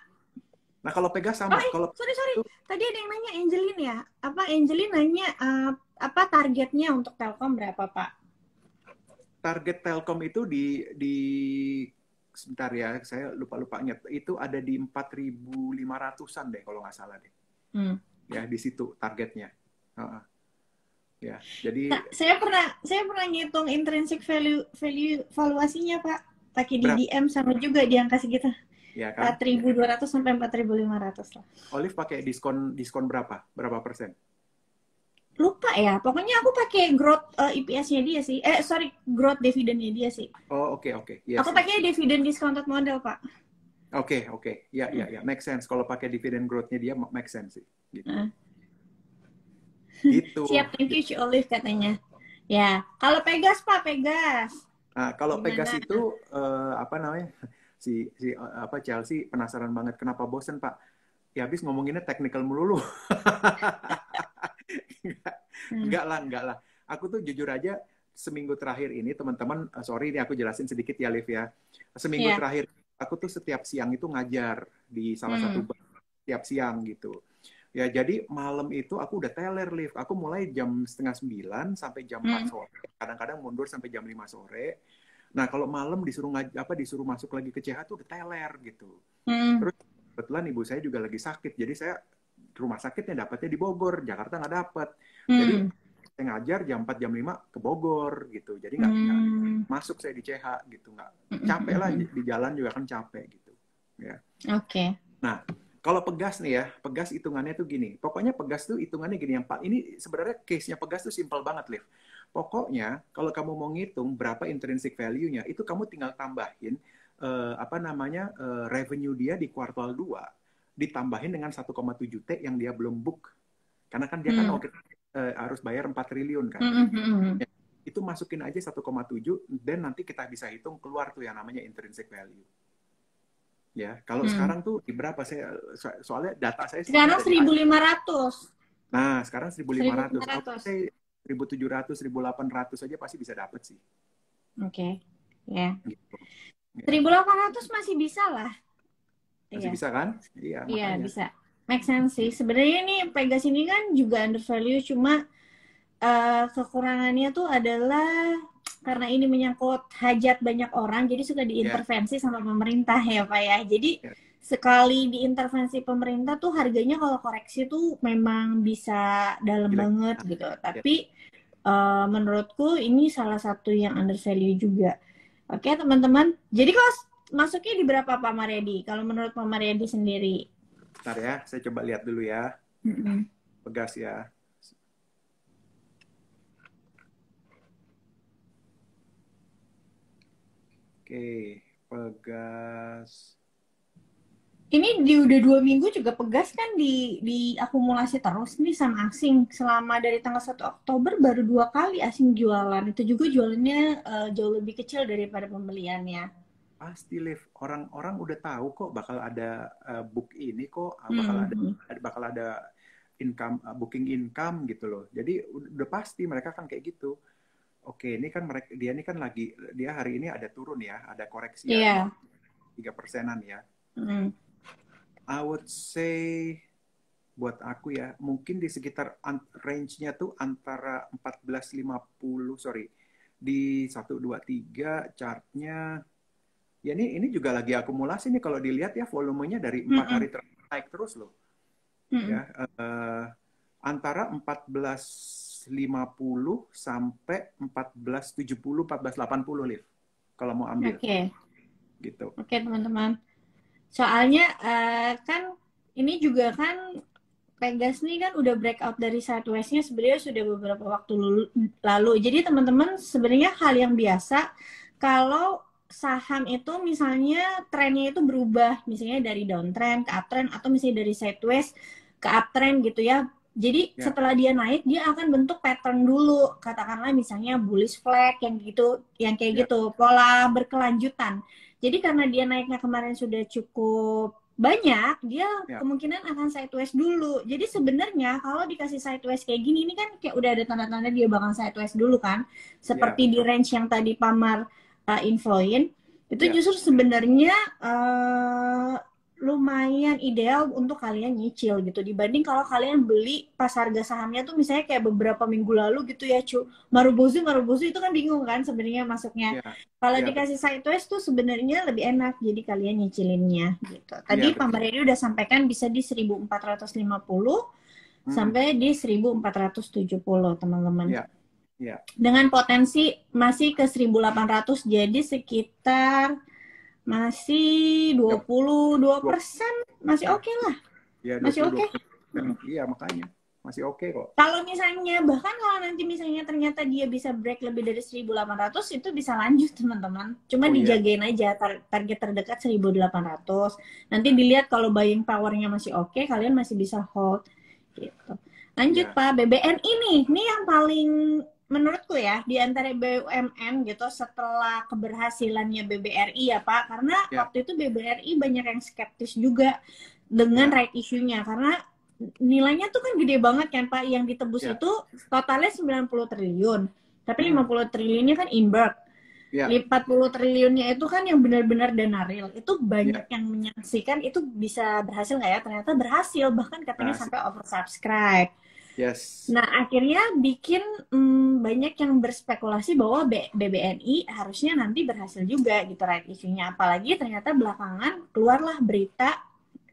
Nah, kalau Pegas sama sorry. Tadi ada yang nanya Angelina ya. Angelina nanya targetnya untuk Telkom berapa, Pak? Target Telkom itu di sebentar ya, saya lupa ingat. Itu ada di 4.500-an deh kalau nggak salah deh. Ya, di situ targetnya. Ya, jadi nah, saya pernah ngitung intrinsic value valuasinya, Pak. Pakai di DM sama juga dia yang kasih kita. Ya, kan? 4.200 sampai 4.500 lah. Olive pakai diskon berapa? Berapa persen? lupa ya, pokoknya aku pakai growth EPS-nya dia sih. Sorry, growth dividend-nya dia sih. Oh, oke, oke. Yes, aku pakai dividend discounted model, Pak. Oke, oke. Ya, ya, ya. Make sense. Kalau pakai dividend growth-nya dia, make sense sih. Gitu. Gitu. Siap, thank you, Ci Olive katanya. Ya, kalau Pegas, Pak, Pegas. Nah, kalau gimana? Pegas itu, apa namanya, si Chelsea penasaran banget. Kenapa bosen, Pak? Ya, habis ngomonginnya technical melulu. Enggak lah. Aku tuh jujur aja seminggu terakhir ini teman-teman, sorry ini aku jelasin sedikit ya Liv ya. Seminggu terakhir aku tuh setiap siang itu ngajar di salah satu bank setiap siang gitu. Ya jadi malam itu aku udah teler Liv. Aku mulai jam 8:30 sampai jam 4 sore. Kadang-kadang mundur sampai jam 5 sore. Nah kalau malam disuruh masuk lagi ke CH tuh udah teler gitu. Terus kebetulan ibu saya juga lagi sakit. Jadi saya rumah sakitnya dapatnya di Bogor, Jakarta nggak dapat. Jadi saya ngajar jam 4 jam 5 ke Bogor gitu. Jadi nggak masuk saya di CH gitu, nggak capek lah di jalan juga kan capek gitu. Ya. Oke. Okay. Nah kalau Pegas nih ya, Pegas hitungannya tuh gini. Pokoknya Pegas tuh hitungannya gini yang Pak. Ini sebenarnya case-nya Pegas tuh simple banget, Liv. Pokoknya kalau kamu mau ngitung berapa intrinsic value-nya, itu kamu tinggal tambahin revenue dia di kuartal 2. Ditambahin dengan 1,7 T yang dia belum book. Karena kan dia kan harus bayar 4 triliun kan. Ya, itu masukin aja 1,7 dan nanti kita bisa hitung keluar tuh yang namanya intrinsic value. Ya, kalau sekarang tuh di berapa saya soalnya data saya sekarang 1.500. Nah, sekarang 1.500. Kalau saya 1.700, 1.800 aja pasti bisa dapat sih. Oke. Okay. Ya. Gitu. Ya. 1.800 masih bisa lah. Masih bisa kan? Iya, iya bisa. Make sense sih. Sebenarnya nih Pegas ini kan juga undervalue, cuma kekurangannya tuh adalah karena ini menyangkut hajat banyak orang, jadi suka diintervensi sama pemerintah ya Pak ya. Jadi sekali diintervensi pemerintah tuh harganya kalau koreksi tuh memang bisa dalam banget gitu. Tapi menurutku ini salah satu yang undervalue juga. Oke teman-teman, jadi kalau masuknya di berapa Pak Mariadi? Kalau menurut Pak Mariadi sendiri? Bentar ya, saya coba lihat dulu ya. Pegas ya. Oke, Pegas. Ini udah 2 minggu juga Pegas kan diakumulasi terus nih sama asing. Selama dari tanggal 1 Oktober baru 2 kali asing jualan. Itu juga jualannya jauh lebih kecil daripada pembeliannya. Pasti Liv, orang-orang udah tahu kok bakal ada book ini kok, bakal ada income, booking income gitu loh. Jadi udah pasti mereka kan kayak gitu. Oke, ini kan dia hari ini ada turun ya, ada koreksi 3%-an ya. I would say buat aku ya, mungkin di sekitar range-nya tuh antara 14.50, sorry, di 123 chart-nya. Ya ini juga lagi akumulasi nih kalau dilihat ya volumenya dari 4 hari terakhir naik terus loh. Ya, antara 14.50 sampai 14.70, 14.80 Liv. Kalau mau ambil. Oke. Okay. Gitu. Oke, teman-teman. Soalnya kan ini juga kan Pegas nih kan udah breakout dari sideways-nya sebenarnya sudah beberapa waktu lalu. Jadi teman-teman sebenarnya hal yang biasa kalau saham itu misalnya trennya itu berubah, misalnya dari downtrend ke uptrend atau misalnya dari sideways ke uptrend gitu ya. Jadi setelah dia naik dia akan bentuk pattern dulu, katakanlah misalnya bullish flag yang gitu, yang kayak gitu, pola berkelanjutan. Jadi karena dia naiknya kemarin sudah cukup banyak, dia kemungkinan akan sideways dulu. Jadi sebenarnya kalau dikasih sideways kayak gini, ini kan kayak udah ada tanda-tanda dia bakal sideways dulu kan, seperti di range yang tadi Pak Mar infoin itu justru sebenarnya lumayan ideal untuk kalian nyicil gitu dibanding kalau kalian beli pas harga sahamnya tuh misalnya kayak beberapa minggu lalu gitu ya cu marubozu itu kan bingung kan sebenarnya masuknya kalau dikasih sideways tuh sebenarnya lebih enak jadi kalian nyicilinnya gitu tadi Pak Mariadi udah sampaikan bisa di 1450 sampai di 1470 teman-teman dengan potensi masih ke 1.800 jadi sekitar masih 22% masih oke lah. Masih oke. Iya, makanya. masih oke kok. Kalau misalnya, bahkan kalau nanti misalnya ternyata dia bisa break lebih dari 1.800 itu bisa lanjut teman-teman. Cuma dijagain aja target terdekat 1.800. Nanti dilihat kalau buying powernya masih oke, kalian masih bisa hold gitu. Lanjut Pak, BBNI ini yang paling menurutku ya di antara BUMN gitu setelah keberhasilannya BBRI ya Pak, karena waktu itu BBRI banyak yang skeptis juga dengan right issue-nya karena nilainya tuh kan gede banget kan Pak, yang ditebus itu totalnya 90 triliun. Tapi 50 triliunnya kan inberg. 40 triliunnya itu kan yang benar-benar dana real. Itu banyak yang menyaksikan itu bisa berhasil nggak ya? Ternyata berhasil, bahkan katanya sampai oversubscribe. Nah akhirnya bikin banyak yang berspekulasi bahwa BBNI harusnya nanti berhasil juga gitu right issue-nya. Apalagi ternyata belakangan keluarlah berita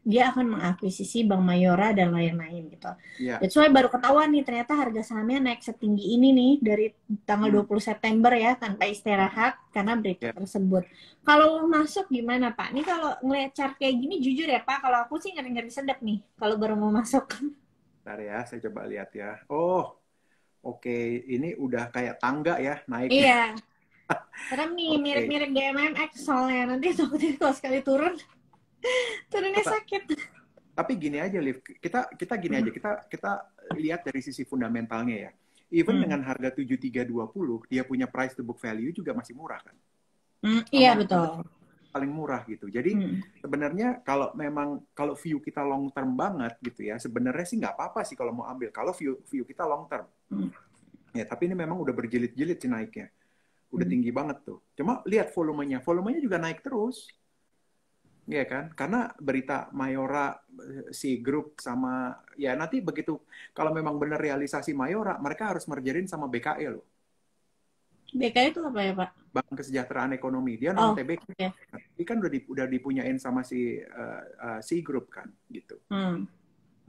dia akan mengakuisisi Bank Mayora dan lain-lain gitu. That's why baru ketahuan nih ternyata harga sahamnya naik setinggi ini nih dari tanggal 20 September ya tanpa istirahat karena berita tersebut. Kalau masuk gimana Pak? Ini kalau ngeliat chart kayak gini jujur ya Pak, kalau aku sih ngeri-ngeri sedap nih kalau baru mau masuk. Bentar ya, saya coba lihat ya. Oh, oke. Ini udah kayak tangga ya, naik. Iya. Serem nih, mirip-mirip GMMX soalnya. Nanti takutnya kalau sekali turun, turunnya sakit. Tapi gini aja, Liv. Kita gini aja, kita lihat dari sisi fundamentalnya ya. Even dengan harga 7.320, dia punya price to book value juga masih murah kan? Iya, betul. Paling murah gitu. Jadi sebenarnya kalau memang kalau view kita long term banget gitu ya, sebenarnya sih nggak apa-apa sih kalau mau ambil kalau view kita long term. Ya, tapi ini memang udah berjilid-jilid sih naiknya. Udah tinggi banget tuh. Cuma lihat volumenya. Volumenya juga naik terus. Iya kan? Karena berita Mayora si grup sama ya nanti begitu kalau memang benar realisasi Mayora, mereka harus mergerin sama BKE loh. BKE itu apa ya Pak? Bank Kesejahteraan Ekonomi. Dia non TBK. Ini kan udah dipunyain sama si si grup kan gitu.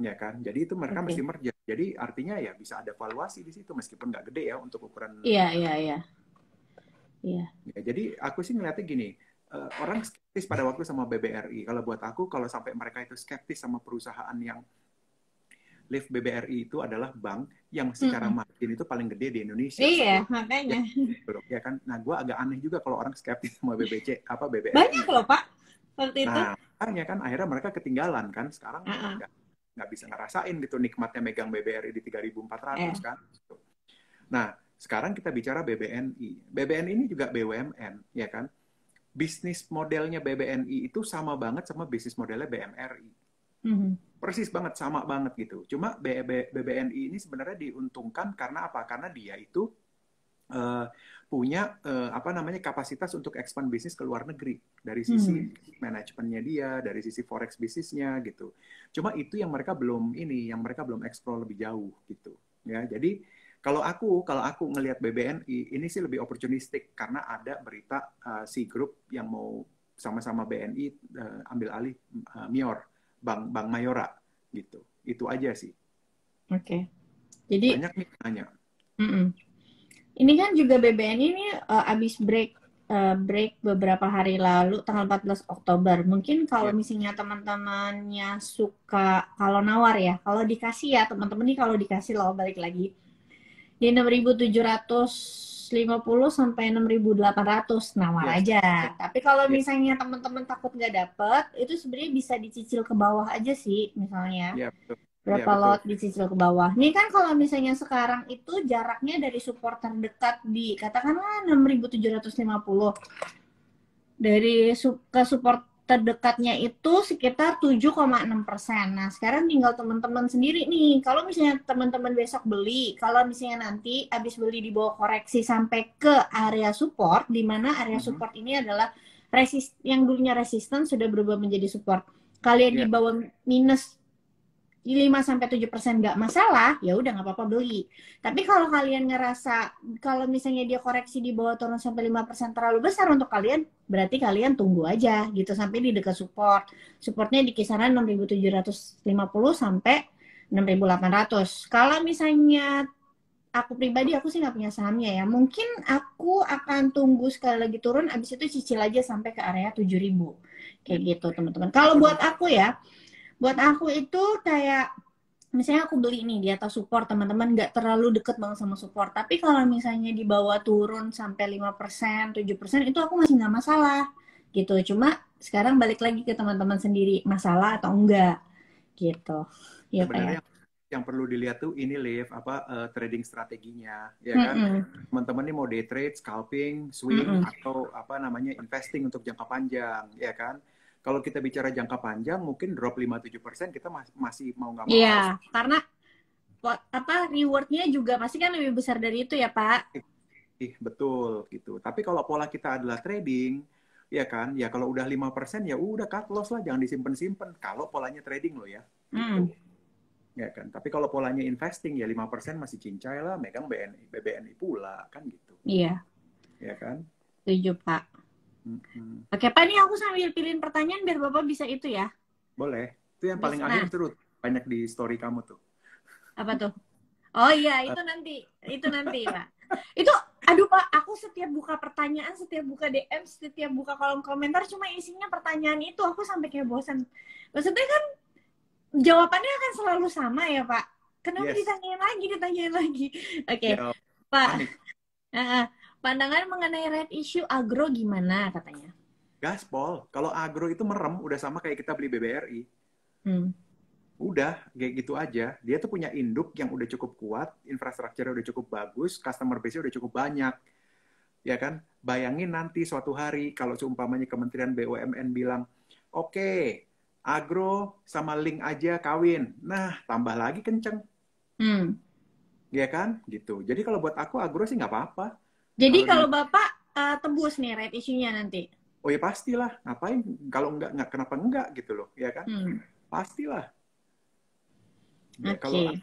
Ya kan. Jadi itu mereka mesti merger. Jadi artinya ya bisa ada valuasi di situ meskipun nggak gede ya untuk ukuran. Iya. Ya, jadi aku sih ngeliatnya gini, orang skeptis pada waktu sama BBRI. Kalau buat aku kalau sampai mereka itu skeptis sama perusahaan yang Live BBRI itu adalah bank yang secara margin itu paling gede di Indonesia. Iya, so, makanya. Ya kan. Nah, gue agak aneh juga kalau orang skeptis sama BBC apa BBRI. Banyak loh Pak seperti itu. Nah, makanya kan akhirnya mereka ketinggalan kan sekarang nggak bisa ngerasain gitu nikmatnya megang BBRI di 3.400 kan. Nah, sekarang kita bicara BBNI. BBNI ini juga BUMN, ya kan. Bisnis modelnya BBNI itu sama banget sama bisnis modelnya BMRI. Persis banget, sama banget gitu. Cuma BBNI ini sebenarnya diuntungkan karena apa? Karena dia itu punya apa namanya kapasitas untuk expand bisnis ke luar negeri dari sisi manajemennya dia, dari sisi forex bisnisnya gitu. Cuma itu yang mereka belum ini, yang mereka belum eksplor lebih jauh gitu. Ya, jadi kalau aku ngelihat BBNI ini sih lebih opportunistik karena ada berita si grup yang mau sama-sama BNI ambil alih Mior. Bank Mayora gitu, itu aja sih. Oke. Jadi banyak nih nanya. Ini kan juga BBNI ini abis break beberapa hari lalu tanggal 14 Oktober. Mungkin kalau misalnya teman-temannya suka kalau nawar ya, kalau dikasih ya teman-teman nih kalau dikasih loh balik lagi di 6.750 sampai 6.800 nawar aja. Tapi kalau misalnya teman-teman takut nggak dapet, itu sebenarnya bisa dicicil ke bawah aja sih misalnya. Berapa lot dicicil ke bawah. Ini kan kalau misalnya sekarang itu jaraknya dari support terdekat di katakanlah 6.750. Dari ke support terdekatnya itu sekitar 7,6%. Nah, sekarang tinggal teman-teman sendiri nih. Kalau misalnya teman-teman besok beli, kalau misalnya nanti habis beli dibawa koreksi sampai ke area support, di mana area support ini adalah yang dulunya resisten sudah berubah menjadi support. Kalian di bawah minus 5-7% nggak masalah, ya udah nggak apa-apa beli. Tapi kalau kalian ngerasa kalau misalnya dia koreksi di bawah turun sampai 5% terlalu besar untuk kalian, berarti kalian tunggu aja gitu sampai di dekat support. Supportnya di kisaran 6.750 sampai 6.800. Kalau misalnya aku pribadi aku sih nggak punya sahamnya ya. Mungkin aku akan tunggu sekali lagi turun, abis itu cicil aja sampai ke area 7.000. Kayak gitu teman-teman. Kalau buat aku itu kayak misalnya aku beli nih di atas support, teman-teman nggak terlalu deket banget sama support, tapi kalau misalnya di bawah turun sampai 5%, 7%, itu aku masih nggak masalah gitu. Cuma sekarang balik lagi ke teman-teman sendiri, masalah atau enggak gitu. Ya, sebenarnya yang perlu dilihat tuh ini Liv, apa trading strateginya ya kan. Teman-teman ini mau day trade, scalping, swing, atau apa namanya investing untuk jangka panjang ya kan. Kalau kita bicara jangka panjang, mungkin drop 5-7% kita masih mau nggak mau. Iya, karena apa rewardnya juga pasti kan lebih besar dari itu ya Pak. Betul gitu. Tapi kalau pola kita adalah trading, ya kan, ya kalau udah 5% ya udah cut loss lah, jangan disimpan-simpan. Kalau polanya trading loh ya. Gitu. Ya kan. Tapi kalau polanya investing ya 5% masih cincai lah, megang BBNI pula kan gitu. Iya. Ya kan. Setuju Pak. Oke Pak, ini aku sambil pilihin pertanyaan biar Bapak bisa itu ya. Boleh, itu yang paling akhir terus banyak di story kamu tuh. Apa tuh? Oh iya, itu nanti, itu nanti Pak. Itu, aduh Pak, aku setiap buka pertanyaan, setiap buka DM, setiap buka kolom komentar cuma isinya pertanyaan itu, aku sampai kayak bosan. Maksudnya kan jawabannya akan selalu sama ya Pak. Kenapa ditanyain lagi? Oke, Pak. Pandangan mengenai right issue agro gimana katanya? Gaspol, kalau agro itu merem, udah sama kayak kita beli BBRI. Udah, kayak gitu aja. Dia tuh punya induk yang udah cukup kuat, infrastrukturnya udah cukup bagus, customer base-nya udah cukup banyak. Ya kan? Bayangin nanti suatu hari, kalau seumpamanya Kementerian BUMN bilang, oke, agro sama link aja kawin. Nah, tambah lagi kenceng. Ya kan? Gitu. Jadi kalau buat aku, agro sih nggak apa-apa. Jadi kalau Bapak tembus nih right issue-nya nanti? Oh ya pastilah, ngapain? Kalau enggak, kenapa enggak gitu loh, ya kan? Pastilah. Ya, okay.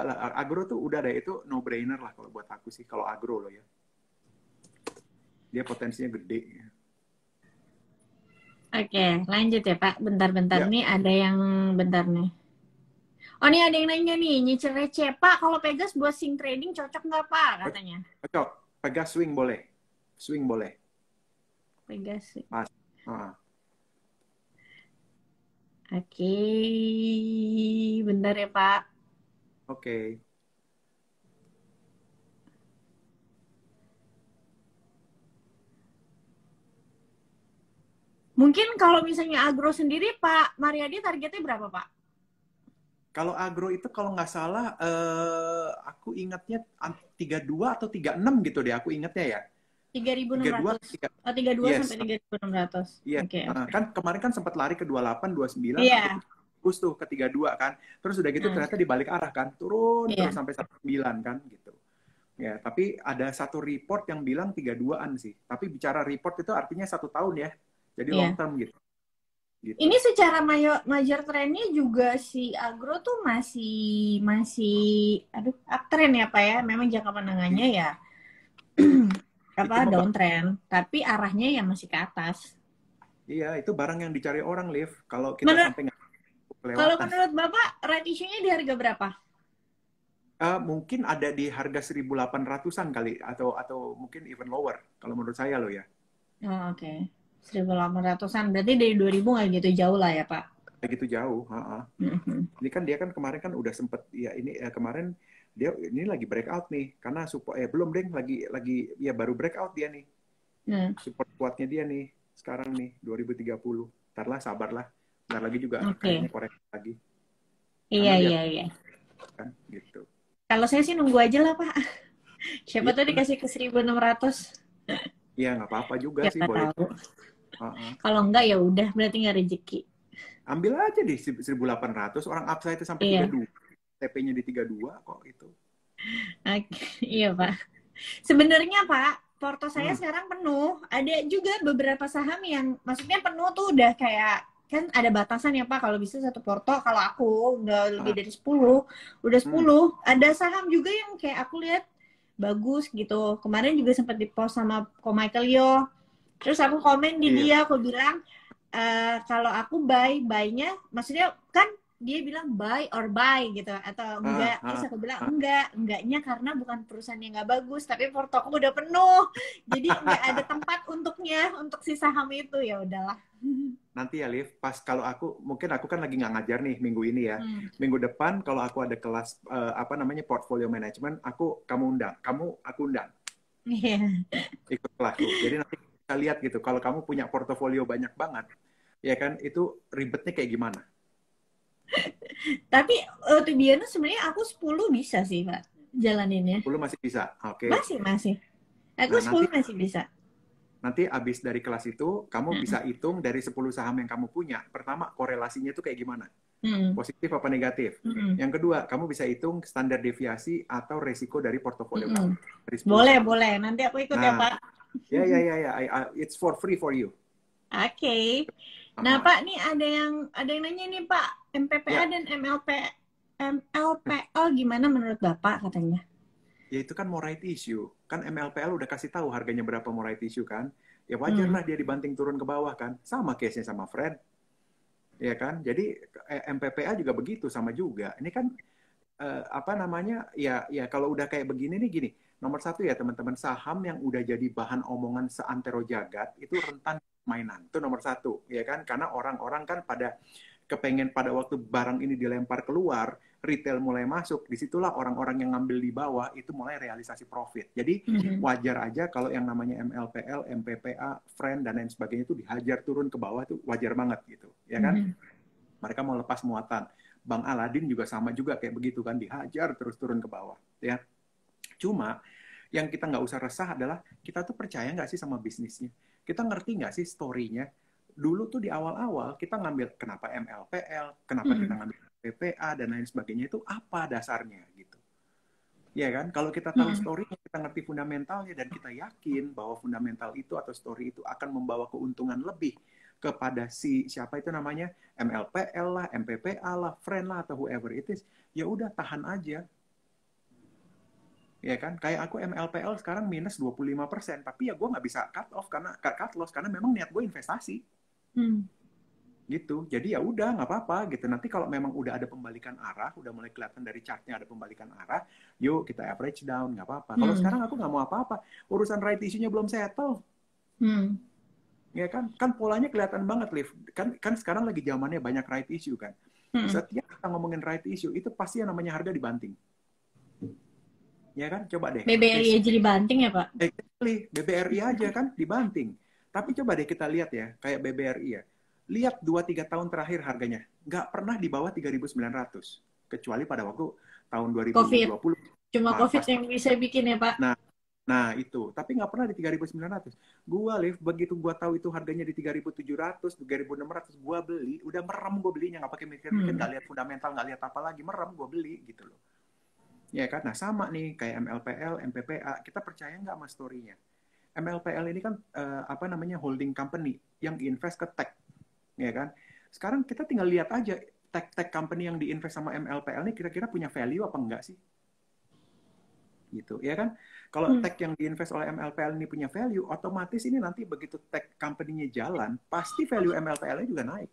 Kalau agro tuh udah ada, itu no-brainer lah kalau buat aku sih, kalau agro loh ya. Dia potensinya gede. Oke, lanjut ya Pak, bentar-bentar nih ada yang bentar nih. Oh nih ada yang nanya nih, nyicil receh, Pak kalau Pegas buat swing trading cocok nggak Pak katanya? Cocok. Pegas swing boleh, Pegas swing. Oke, bentar ya Pak. Oke. Mungkin kalau misalnya agro sendiri Pak Mariadi targetnya berapa Pak? Kalau agro itu kalau nggak salah, aku ingatnya 32 atau 36 gitu deh, aku ingatnya ya. 3.600. Oh, 32 yes. Sampai 3.600. Iya. Okay. Kan kemarin kan sempat lari ke 28, 29. Iya. Terus tuh ke 32 kan. Terus udah gitu ternyata dibalik arah kan. Turun terus sampai 9 kan gitu. Ya, tapi ada satu report yang bilang 32-an sih. Tapi bicara report itu artinya 1 tahun ya. Jadi long term gitu. Gitu. Ini secara major trennya juga si agro tuh masih uptrend ya Pak ya. Memang jangka menengahnya ya downtrend, tapi arahnya ya masih ke atas. Iya, itu barang yang dicari orang Liv. Kalau kita sampai kelewatan. Kalau menurut Bapak right issue-nya di harga berapa? Mungkin ada di harga 1.800-an kali atau mungkin even lower kalau menurut saya loh ya. Oh, oke. 1.800-an, berarti dari 2000 nggak gitu jauh lah ya Pak? Nggak gitu jauh, Ini kan dia kan kemarin kan udah sempet, ya ini kemarin dia ini lagi breakout nih, karena support, belum deh, lagi ya baru breakout dia nih. Support kuatnya dia nih, sekarang nih, 2030. Ntar lah, sabarlah. Ntar lagi juga kayaknya koreksi lagi. Iya. Kan, gitu. Kalau saya sih nunggu aja lah Pak. Siapa tuh dikasih ke 1.600. Iya, nggak apa-apa juga sih. Boleh. Kalau enggak ya udah, berarti nggak rezeki. Ambil aja di 1.800, orang upside itu sampai 32. TP-nya di 32 kok itu. Iya, Pak. Sebenarnya, Pak, porto saya sekarang penuh. Ada juga beberapa saham yang maksudnya penuh tuh udah kayak kan ada batasan ya Pak, kalau bisa satu porto, kalau aku nggak lebih dari 10, udah 10. Ada saham juga yang kayak aku lihat bagus gitu. Kemarin juga sempat di-post sama Ko Michael yo. Terus aku komen di dia, aku bilang kalau aku buy-nya maksudnya kan dia bilang buy or buy gitu atau enggak. Terus aku bilang enggaknya karena bukan perusahaan yang enggak bagus, tapi portoku udah penuh. Jadi enggak ada tempat untuknya untuk si saham itu, ya udahlah. nanti ya Liv, pas kalau aku, mungkin aku kan lagi nggak ngajar nih minggu ini ya. Minggu depan kalau aku ada kelas, apa namanya, portfolio management, aku undang. Yeah. Ikut kelas. Jadi nanti kita lihat gitu, kalau kamu punya portofolio banyak banget, ya kan, itu ribetnya kayak gimana? Tapi, to be honest, sebenarnya aku 10 bisa sih, Pak, jalaninnya. 10 masih bisa? Oke. Okay. Masih. Aku nah, 10 nanti, masih bisa. Nanti abis dari kelas itu, kamu bisa hitung dari 10 saham yang kamu punya. Pertama, korelasinya itu kayak gimana? Positif apa negatif? Yang kedua, kamu bisa hitung standar deviasi atau resiko dari portofolio kamu. Dari boleh. Nanti aku ikut ya, Pak. Ya. It's for free for you. Oke. Okay. Nah, Pak, nih ada yang nanya nih, Pak. MPPA dan MLPL gimana menurut Bapak katanya? Ya itu kan mau right issue, kan MLPL udah kasih tahu harganya berapa mau right issue kan, ya wajar lah dia dibanting turun ke bawah kan, sama case-nya sama Fred, ya kan, jadi MPPA juga begitu, sama juga, ini kan apa namanya, ya kalau udah kayak begini nih gini, nomor satu ya teman-teman, saham yang udah jadi bahan omongan seantero jagat, itu rentan mainan, itu nomor satu, ya kan, karena orang-orang kan pada kepengen pada waktu barang ini dilempar keluar, retail mulai masuk, disitulah orang-orang yang ngambil di bawah itu mulai realisasi profit. Jadi wajar aja kalau yang namanya MLPL, MPPA, friend, dan lain sebagainya itu dihajar turun ke bawah, itu wajar banget gitu, ya kan? Mereka mau lepas muatan. Bang Aladin juga sama juga kayak begitu kan, dihajar terus turun ke bawah, ya. Cuma yang kita nggak usah resah adalah kita tuh percaya nggak sih sama bisnisnya? Kita ngerti nggak sih story-nya? Dulu tuh di awal-awal kita ngambil kenapa MLPL, kenapa kita ngambil PPA, dan lain sebagainya itu apa dasarnya gitu. Ya kan? Kalau kita tahu story-nya, kita ngerti fundamentalnya, dan kita yakin bahwa fundamental itu atau story itu akan membawa keuntungan lebih kepada si siapa itu namanya, MLPL lah, MPPA lah, friend lah, atau whoever it is, ya udah tahan aja. Ya kan? Kayak aku MLPL sekarang minus 25%, tapi ya gue nggak bisa cut loss karena memang niat gue investasi. Gitu, jadi ya udah nggak apa-apa gitu. Nanti kalau memang udah ada pembalikan arah, udah mulai kelihatan dari chartnya ada pembalikan arah, yuk kita average down, nggak apa-apa. Kalau sekarang aku nggak mau apa-apa, urusan right issue-nya belum settle, ya kan? Kan polanya kelihatan banget, Liv. Kan sekarang lagi zamannya banyak right issue kan. Setiap kita ngomongin right issue itu pasti yang namanya harga dibanting. Ya kan? Coba deh. BBRI aja dibanting ya Pak? Exactly, BBRI aja kan dibanting. Tapi coba deh kita lihat ya, kayak BBRI ya. Lihat 2-3 tahun terakhir harganya. Nggak pernah di bawah 3.900. Kecuali pada waktu tahun 2020. COVID. Cuma COVID yang bisa bikin ya, Pak. Nah itu. Tapi nggak pernah di 3.900. Gua, Liv, begitu gua tahu itu harganya di 3.700, 3.600, gua beli. Udah merem gua belinya. Nggak pakai mikir-mikir, nggak lihat fundamental, nggak lihat apa lagi. Merem gua beli, gitu loh. Ya kan? Nah, sama nih. Kayak MLPL, MPPA. Kita percaya nggak sama story-nya? MLPL ini kan, apa namanya, holding company yang invest ke tech. Ya kan? Sekarang kita tinggal lihat aja tech company yang diinvest sama MLPL ini kira-kira punya value apa enggak sih? Gitu, ya kan? Kalau tech yang diinvest oleh MLPL ini punya value, otomatis ini nanti begitu tech company-nya jalan, pasti value MLPL-nya juga naik.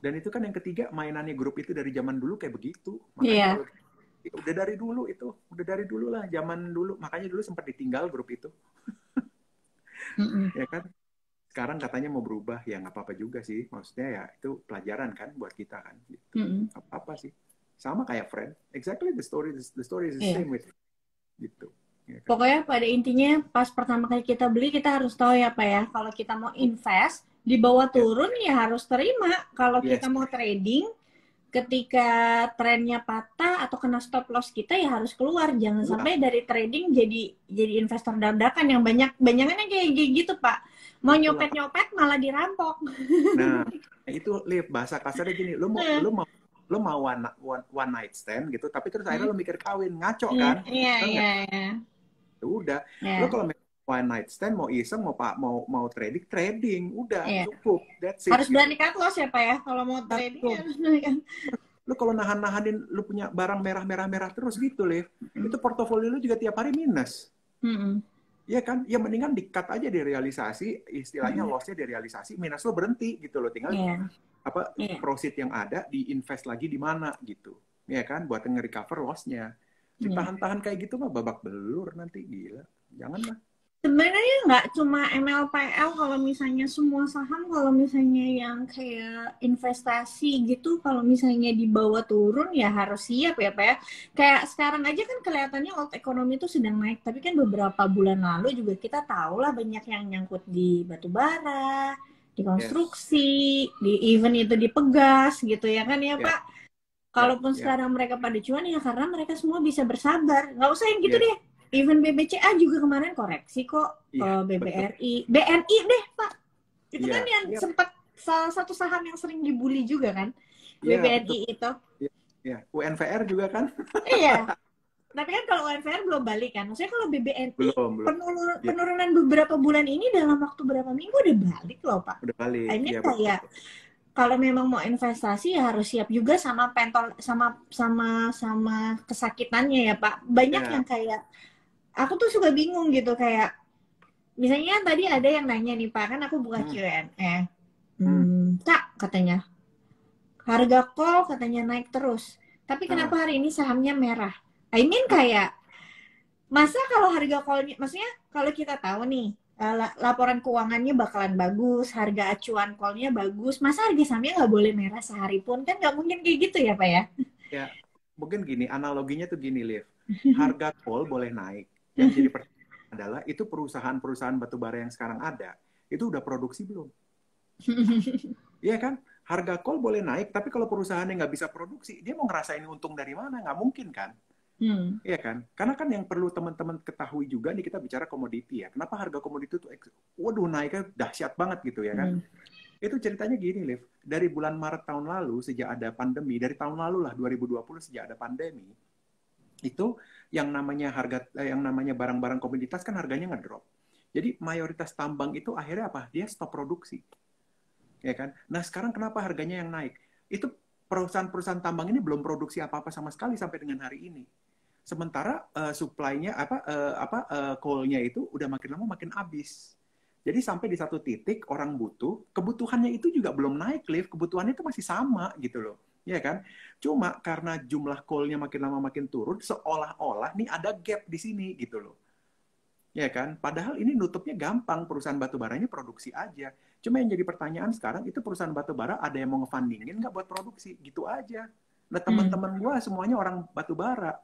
Dan itu kan yang ketiga, mainannya grup itu dari zaman dulu kayak begitu. Makanya udah dari dulu itu, udah dari dulu lah, zaman dulu. Makanya dulu sempat ditinggal grup itu. Ya kan? Sekarang katanya mau berubah, ya nggak apa-apa juga sih. Maksudnya ya itu pelajaran kan buat kita kan. Gitu. Apa-apa sih. Sama kayak friend. Exactly the story is the same with it. Gitu. Ya, kan? Pokoknya pada intinya pas pertama kali kita beli kita harus tahu ya Pak ya. Kalau kita mau invest, di bawah turun ya harus terima. Kalau kita mau trading, ketika trennya patah atau kena stop loss kita ya harus keluar. Jangan sampai dari trading jadi investor dadakan yang banyakannya kayak gitu Pak. Mau nyopet-nyopet malah dirampok. Nah, itu Liv, bahasa kasarnya gini, lu mau one night stand gitu, tapi terus akhirnya lu mikir kawin, ngaco kan? Iya. Udah. Lu kalau one night stand mau iseng mau trading, udah cukup. That's it. Harus berani cut loss ya Pak ya kalau mau trading. Lu kalau nahan-nahanin lu punya barang merah terus gitu, Liv. Itu portofolio lu juga tiap hari minus. Iya kan? Ya mendingan di-cut aja di realisasi, istilahnya loss-nya di realisasi, minus lo berhenti gitu loh. Tinggal profit yang ada, diinvest lagi di mana gitu. Iya kan? Buat nge-recover loss-nya. Ditahan-tahan kayak gitu mah babak belur nanti, gila. Jangan lah. Sebenarnya nggak cuma MLPL, kalau misalnya semua saham, kalau misalnya yang kayak investasi gitu, kalau misalnya dibawa turun ya harus siap ya Pak ya. Kayak sekarang aja kan kelihatannya world ekonomi itu sedang naik, tapi kan beberapa bulan lalu juga kita tahu lah banyak yang nyangkut di batubara, di konstruksi, yes, di even itu di Pegas gitu ya kan ya Pak. Kalaupun sekarang mereka pada cuan ya karena mereka semua bisa bersabar, nggak usah yang gitu deh. Even BBCA juga kemarin koreksi kok, BBRI, betul. BNI deh Pak. Itu kan yang sempat salah satu saham yang sering dibully juga kan, BBNI itu. UNVR juga kan? Iya. Tapi kan kalau UNVR belum balik kan. Maksudnya kalau BBNI penurunan beberapa bulan ini dalam waktu berapa minggu udah balik loh Pak. Udah balik. Ini kayak kalau memang mau investasi ya harus siap juga sama pentol sama kesakitannya ya Pak. Banyak yang kayak aku tuh suka bingung gitu, kayak misalnya tadi ada yang nanya nih Pak, kan aku buka Q&A. Kak, katanya harga call katanya naik terus, tapi kenapa hari ini sahamnya merah? I mean kayak masa kalau harga call-nya, maksudnya kalau kita tahu nih laporan keuangannya bakalan bagus, harga acuan call-nya bagus, masa harga sahamnya nggak boleh merah sehari pun? Kan nggak mungkin kayak gitu ya Pak ya? Ya, mungkin gini, analoginya tuh gini Liv, harga call boleh naik. Yang jadi pertanyaan adalah, itu perusahaan-perusahaan batubara yang sekarang ada, itu udah produksi belum? Iya kan? Harga call boleh naik, tapi kalau perusahaannya nggak bisa produksi, dia mau ngerasain untung dari mana? Nggak mungkin kan? Iya kan? Karena kan yang perlu teman-teman ketahui juga nih, kita bicara komoditi ya. Kenapa harga komoditi itu waduh naiknya dahsyat banget gitu ya kan? Itu ceritanya gini Liv, dari bulan Maret tahun lalu sejak ada pandemi, dari tahun lalu lah 2020 sejak ada pandemi, itu yang namanya harga yang namanya barang-barang komoditas kan harganya ngedrop. Jadi mayoritas tambang itu akhirnya apa? Dia stop produksi. Ya kan? Nah, sekarang kenapa harganya yang naik? Itu perusahaan-perusahaan tambang ini belum produksi apa-apa sama sekali sampai dengan hari ini. Sementara supply-nya coal-nya itu udah makin lama makin habis. Jadi sampai di satu titik orang butuh, kebutuhannya itu juga belum naik, Liv, kebutuhannya itu masih sama gitu loh. Iya kan? Cuma karena jumlah coal-nya makin lama makin turun, seolah-olah nih ada gap di sini gitu loh. Iya kan? Padahal ini nutupnya gampang, perusahaan batubaranya produksi aja. Cuma yang jadi pertanyaan sekarang itu perusahaan batubara ada yang mau ngefundingin nggak buat produksi? Gitu aja. Nah teman-teman gue semuanya orang batubara.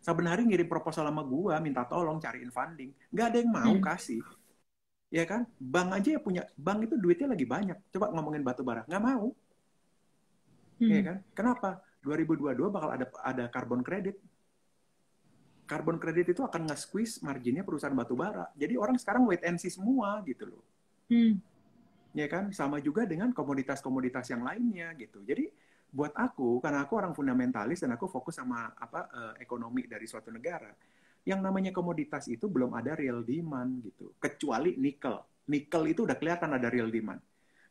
Sebenarnya ngirim proposal sama gue, minta tolong cariin funding. Nggak ada yang mau kasih. Ya kan? Bank aja ya punya. Bank itu duitnya lagi banyak. Coba ngomongin batubara. Nggak mau. Ya kan? Kenapa? 2022 bakal ada karbon kredit. Karbon kredit itu akan nge-squeeze marginnya perusahaan batubara. Jadi orang sekarang wait and see semua gitu loh. Ya kan? Sama juga dengan komoditas-komoditas yang lainnya gitu. Jadi buat aku, karena aku orang fundamentalis dan aku fokus sama ekonomi dari suatu negara, yang namanya komoditas itu belum ada real demand gitu, kecuali nikel. Nikel itu udah kelihatan ada real demand.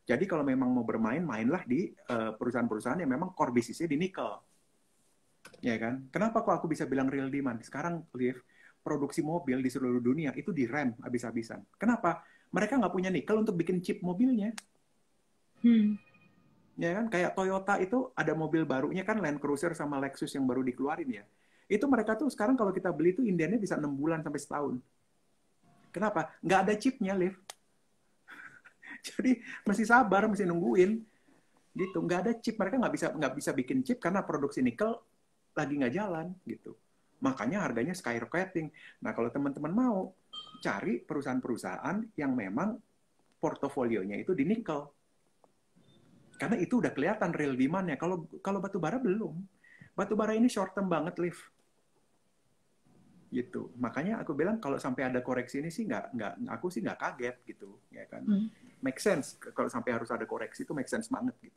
Jadi kalau memang mau bermain, mainlah di perusahaan-perusahaan yang memang core bisnisnya di nikel. Ya kan? Kenapa kok aku bisa bilang real demand? Sekarang, Liv, produksi mobil di seluruh dunia itu direm habis-habisan. Kenapa? Mereka nggak punya nikel untuk bikin chip mobilnya. Ya kan, kayak Toyota itu ada mobil barunya kan, Land Cruiser sama Lexus yang baru dikeluarin ya. Itu mereka tuh sekarang kalau kita beli tuh indennya bisa 6 bulan sampai setahun. Kenapa? Nggak ada chipnya, Liv. Jadi mesti sabar, mesti nungguin. Gitu, nggak ada chip. Mereka nggak bisa bikin chip karena produksi nikel lagi nggak jalan gitu. Makanya harganya skyrocketing. Nah, kalau teman-teman mau cari perusahaan-perusahaan yang memang portofolionya itu di nikel. Karena itu udah kelihatan real demand-nya. Kalau batubara belum. Batubara ini short term banget, Liv. Gitu. Makanya aku bilang kalau sampai ada koreksi ini sih aku sih nggak kaget gitu, ya kan. Make sense kalau sampai harus ada koreksi itu make sense banget gitu.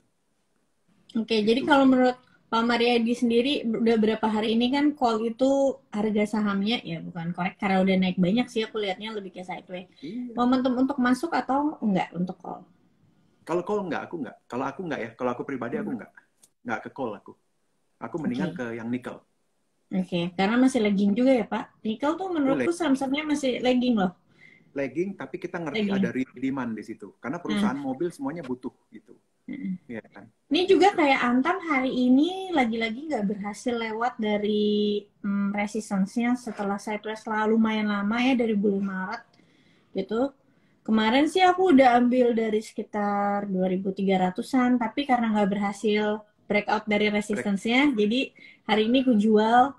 Oke, gitu. Jadi kalau menurut Pak Mariadi sendiri udah berapa hari ini kan call itu harga sahamnya ya bukan korek karena udah naik banyak sih, aku lihatnya lebih kayak sideways. Momentum untuk masuk atau enggak untuk call? Kalau call enggak, aku enggak. Kalau aku enggak ya, kalau aku pribadi aku enggak. Enggak ke call aku. Aku mendingan ke yang nikel. Oke, karena masih lagging juga ya Pak. Nikel tuh menurutku saham-sahamnya masih lagging loh. Lagging, tapi kita ngerti ada demand di situ. Karena perusahaan mobil semuanya butuh gitu. Ya. Ini juga kayak Antam hari ini lagi-lagi nggak berhasil lewat dari resistance-nya setelah saya press lumayan lama ya, dari bulan Maret gitu. Kemarin sih aku udah ambil dari sekitar 2.300-an, tapi karena nggak berhasil breakout dari resistance-nya, jadi hari ini aku jual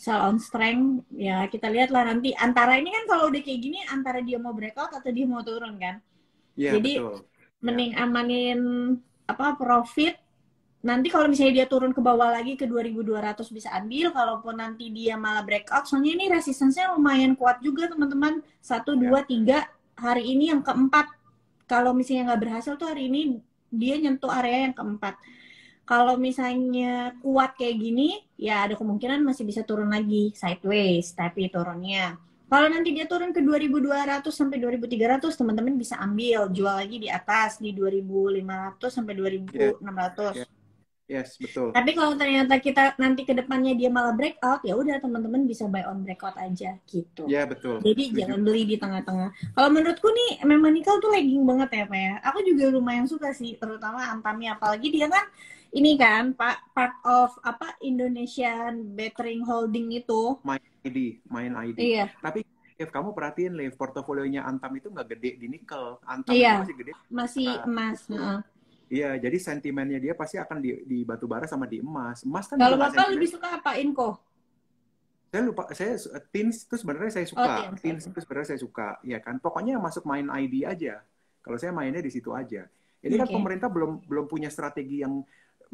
sell on strength. Ya kita lihatlah nanti, antara ini kan kalau udah kayak gini, antara dia mau breakout atau dia mau turun kan. Ya, jadi betul. Mending amanin apa profit. Nanti kalau misalnya dia turun ke bawah lagi ke 2.200 bisa ambil. Kalaupun nanti dia malah breakout, soalnya ini resistance-nya lumayan kuat juga teman-teman. 1, 2, 3. Hari ini yang keempat. Kalau misalnya nggak berhasil tuh hari ini dia nyentuh area yang keempat. Kalau misalnya kuat kayak gini, ya ada kemungkinan masih bisa turun lagi sideways, tapi turunnya. Kalau nanti dia turun ke 2.200 sampai 2.300, teman-teman bisa ambil, jual lagi di atas di 2.500 sampai 2.600. Yeah. Yes, betul. Tapi kalau ternyata kita nanti ke depannya dia malah breakout, ya udah teman-teman bisa buy on breakout aja gitu. Ya, betul. Jadi jangan beli di tengah-tengah. Kalau menurutku nih, memang Nickel tuh lagging banget ya, Pak ya. Aku juga lumayan suka sih, terutama Antamnya, apalagi dia kan ini kan Pak part of apa Indonesian Bettering Holding itu. Main ID. Iya. Tapi Liv, kamu perhatiin Liv, portofolionya Antam itu nggak gede di Nickel. Antam iya. Itu masih gede. Masih emas, heeh. Iya, jadi sentimennya dia pasti akan di batu bara sama di emas. Emas kan. Kalau Bapak lebih suka apa, Inko? Saya lupa, saya Teens itu sebenarnya saya suka. Teens itu sebenarnya saya suka, ya kan. Pokoknya masuk main ID aja. Kalau saya mainnya di situ aja. Jadi kan pemerintah belum punya strategi yang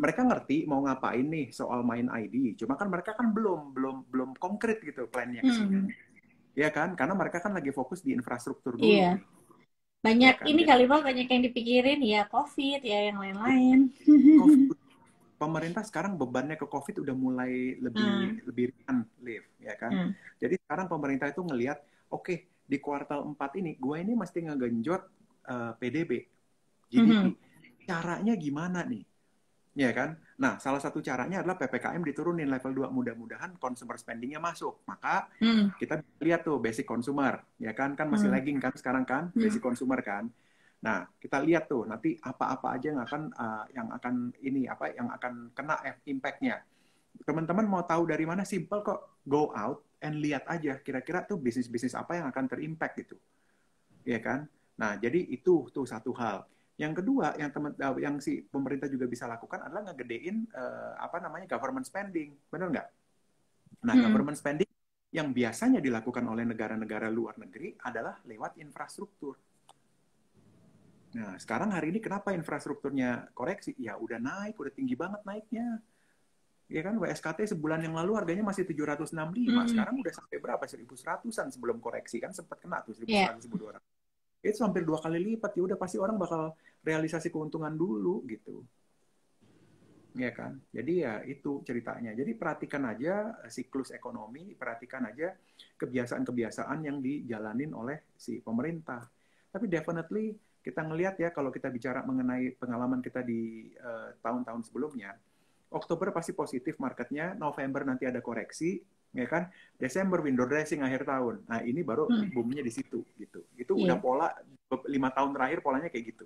mereka ngerti mau ngapain nih soal main ID. Cuma kan mereka kan belum konkret gitu plannya kesini. Ya kan, karena mereka kan lagi fokus di infrastruktur dulu. Iya. Banyak ya kan, ini ya. Kali Pak, banyak yang dipikirin ya, COVID ya, yang lain-lain. Pemerintah sekarang bebannya ke COVID udah mulai lebih ringan, Liv, ya kan. Jadi sekarang pemerintah itu ngelihat, oke, di kuartal 4 ini gue ini mesti ngegenjot PDB. Jadi caranya gimana nih? Ya kan? Nah, salah satu caranya adalah PPKM diturunin level 2, mudah-mudahan consumer spending-nya masuk. Maka kita lihat tuh basic consumer, ya kan masih lagging kan sekarang kan, basic consumer kan. Nah, kita lihat tuh nanti apa-apa aja yang akan kena impact-nya. Teman-teman mau tahu dari mana? Simple kok, go out and lihat aja kira-kira tuh bisnis-bisnis apa yang akan terimpact gitu. Ya kan? Nah, jadi itu tuh satu hal. Yang kedua, yang si pemerintah juga bisa lakukan adalah ngegedein government spending, benar nggak? Nah, government spending yang biasanya dilakukan oleh negara-negara luar negeri adalah lewat infrastruktur. Nah, sekarang hari ini kenapa infrastrukturnya koreksi? Ya udah naik, udah tinggi banget naiknya. Ya kan, WSKT sebulan yang lalu harganya masih 765, sekarang udah sampai berapa? 1.100-an sebelum koreksi kan sempat kena tuh 1.100-1.200. Itu hampir 2 kali lipat, ya udah pasti orang bakal realisasi keuntungan dulu gitu, ya kan? Jadi ya itu ceritanya. Jadi perhatikan aja siklus ekonomi, perhatikan aja kebiasaan-kebiasaan yang dijalanin oleh si pemerintah. Tapi definitely kita ngelihat ya, kalau kita bicara mengenai pengalaman kita di tahun-tahun sebelumnya, Oktober pasti positif marketnya, November nanti ada koreksi, ya kan? Desember window dressing akhir tahun. Nah, ini baru boomnya di situ gitu. Itu udah pola 5 tahun terakhir polanya kayak gitu.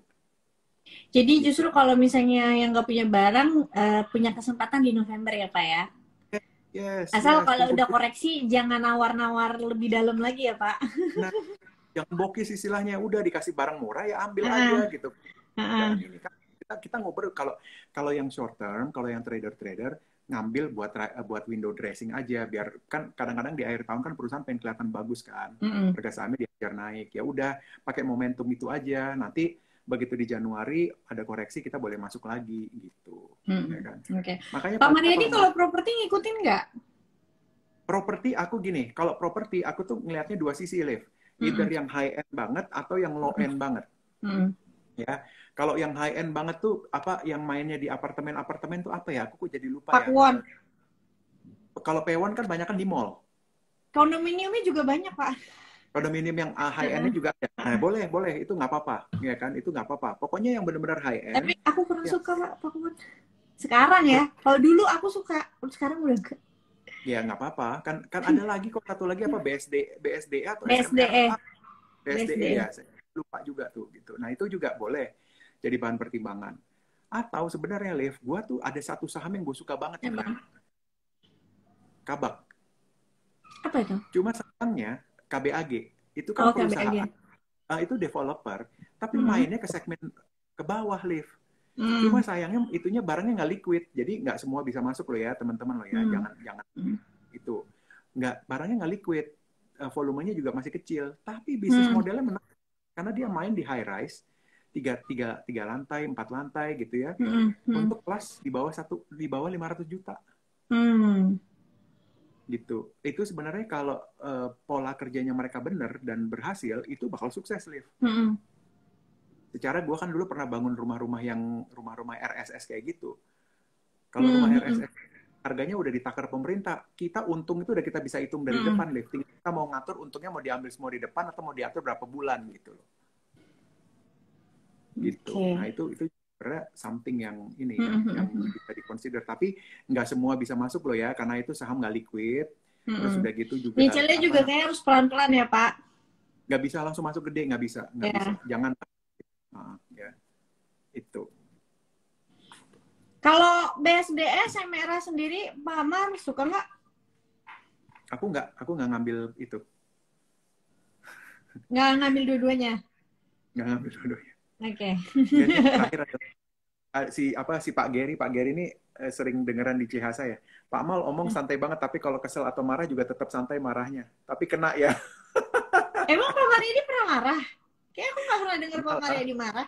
Jadi justru kalau misalnya yang nggak punya barang punya kesempatan di November ya, Pak ya. Yes. Asal kalau udah koreksi jangan nawar-nawar lebih dalam lagi ya, Pak. Nah, yang bokis istilahnya, udah dikasih barang murah ya ambil aja gitu. Dan ini kan kita ngobrol kalau yang short term, kalau yang trader-trader ngambil buat window dressing aja, biar kan kadang-kadang di akhir tahun kan perusahaan pengen kelihatan bagus kan, harga sahamnya diajar naik, ya udah pakai momentum itu aja, nanti begitu di Januari ada koreksi kita boleh masuk lagi gitu, ya kan? Okay. Makanya Pak Mariadi kalau properti ngikutin nggak? Properti aku gini, kalau properti aku tuh ngelihatnya 2 sisi, Liv, either yang high end banget atau yang low end banget. Ya, kalau yang high end banget tuh apa yang mainnya di apartemen tuh apa ya? Aku jadi lupa ya. P1. Kalau P1 kan banyak kan di mall. Kondominiumnya juga banyak, Pak. Kondominium yang high end-nya juga ada. Nah, boleh itu nggak apa-apa, ya kan? Itu nggak apa-apa. Pokoknya yang benar-benar high end. Tapi aku kurang suka Pak. Sekarang ya. Kalau dulu aku suka, sekarang udah enggak. Ya nggak apa-apa. Kan ada lagi kok satu lagi apa BSDA atau SDA. BSDA ya. Lupa juga tuh gitu. Nah, itu juga boleh. jadi bahan pertimbangan. Atau sebenarnya Lev, gue tuh ada satu saham yang gue suka banget. Apa? Ya, Kabak. Apa itu? Cuma sahamnya KBAG. Itu kan perusahaan. Itu developer. Tapi mainnya ke segmen ke bawah, Lev. Cuma sayangnya itunya barangnya nggak liquid. Jadi nggak semua bisa masuk lo ya, teman-teman lo ya. Jangan itu. Barangnya nggak liquid. Volumenya juga masih kecil. Tapi bisnis modelnya menarik. Karena dia main di high rise. tiga lantai, 4 lantai gitu ya, untuk kelas di bawah 500 juta, gitu. Itu sebenarnya kalau pola kerjanya mereka benar dan berhasil, itu bakal sukses, Liv. Secara gue kan dulu pernah bangun rumah-rumah yang rumah-rumah RSS kayak gitu. Kalau rumah RSS harganya udah ditakar pemerintah, kita untung itu udah kita bisa hitung dari depan, Liv. Kita mau ngatur untungnya mau diambil semua di depan atau mau diatur berapa bulan gitu loh. Gitu. Okay. Nah itu sebenarnya something yang ini yang bisa dikonsider, tapi nggak semua bisa masuk loh ya, karena itu saham nggak liquid. Terus sudah gitu juga nyicilnya juga kayak harus pelan-pelan ya, Pak. Nggak bisa langsung masuk gede, nggak bisa, nggak bisa. Jangan. Ya itu. Kalau BSDS MRA sendiri, Pak Amar suka nggak? Aku nggak ngambil itu. Nggak ngambil dua-duanya. Nggak ngambil dua-duanya. Oke. Jadi terakhir ada si Pak Gery ini sering dengeran di CH saya. Pak Mal omong santai banget, tapi kalau kesel atau marah juga tetap santai marahnya. Tapi kena ya. Emang Pak Mariadi pernah marah? Kayaknya aku nggak pernah denger Pak Mariadi marah.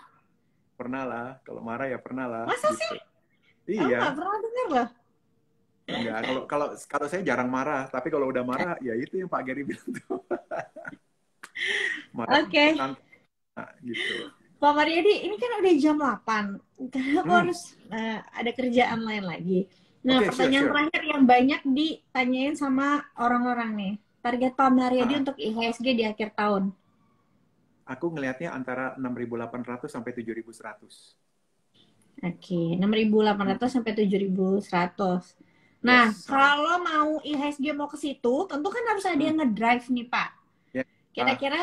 Pernah lah, kalau marah ya pernah lah. Masa gitu. Sih? Iya. Nggak pernah denger loh. Enggak, kalau saya jarang marah, tapi kalau udah marah ya itu yang Pak Gery bilang tuh. Oke. Nah, gitu. Pak Mariadi, ini kan udah jam 8. Karena aku harus ada kerjaan lain lagi. Nah, okay, pertanyaan terakhir yang banyak ditanyain sama orang-orang nih. Target Pak Mariadi untuk IHSG di akhir tahun. Aku ngelihatnya antara 6.800 sampai 7.100. Oke, 6.800 sampai 7.100. Nah, kalau mau IHSG mau ke situ, tentu kan harus ada yang ngedrive nih, Pak. Kira-kira...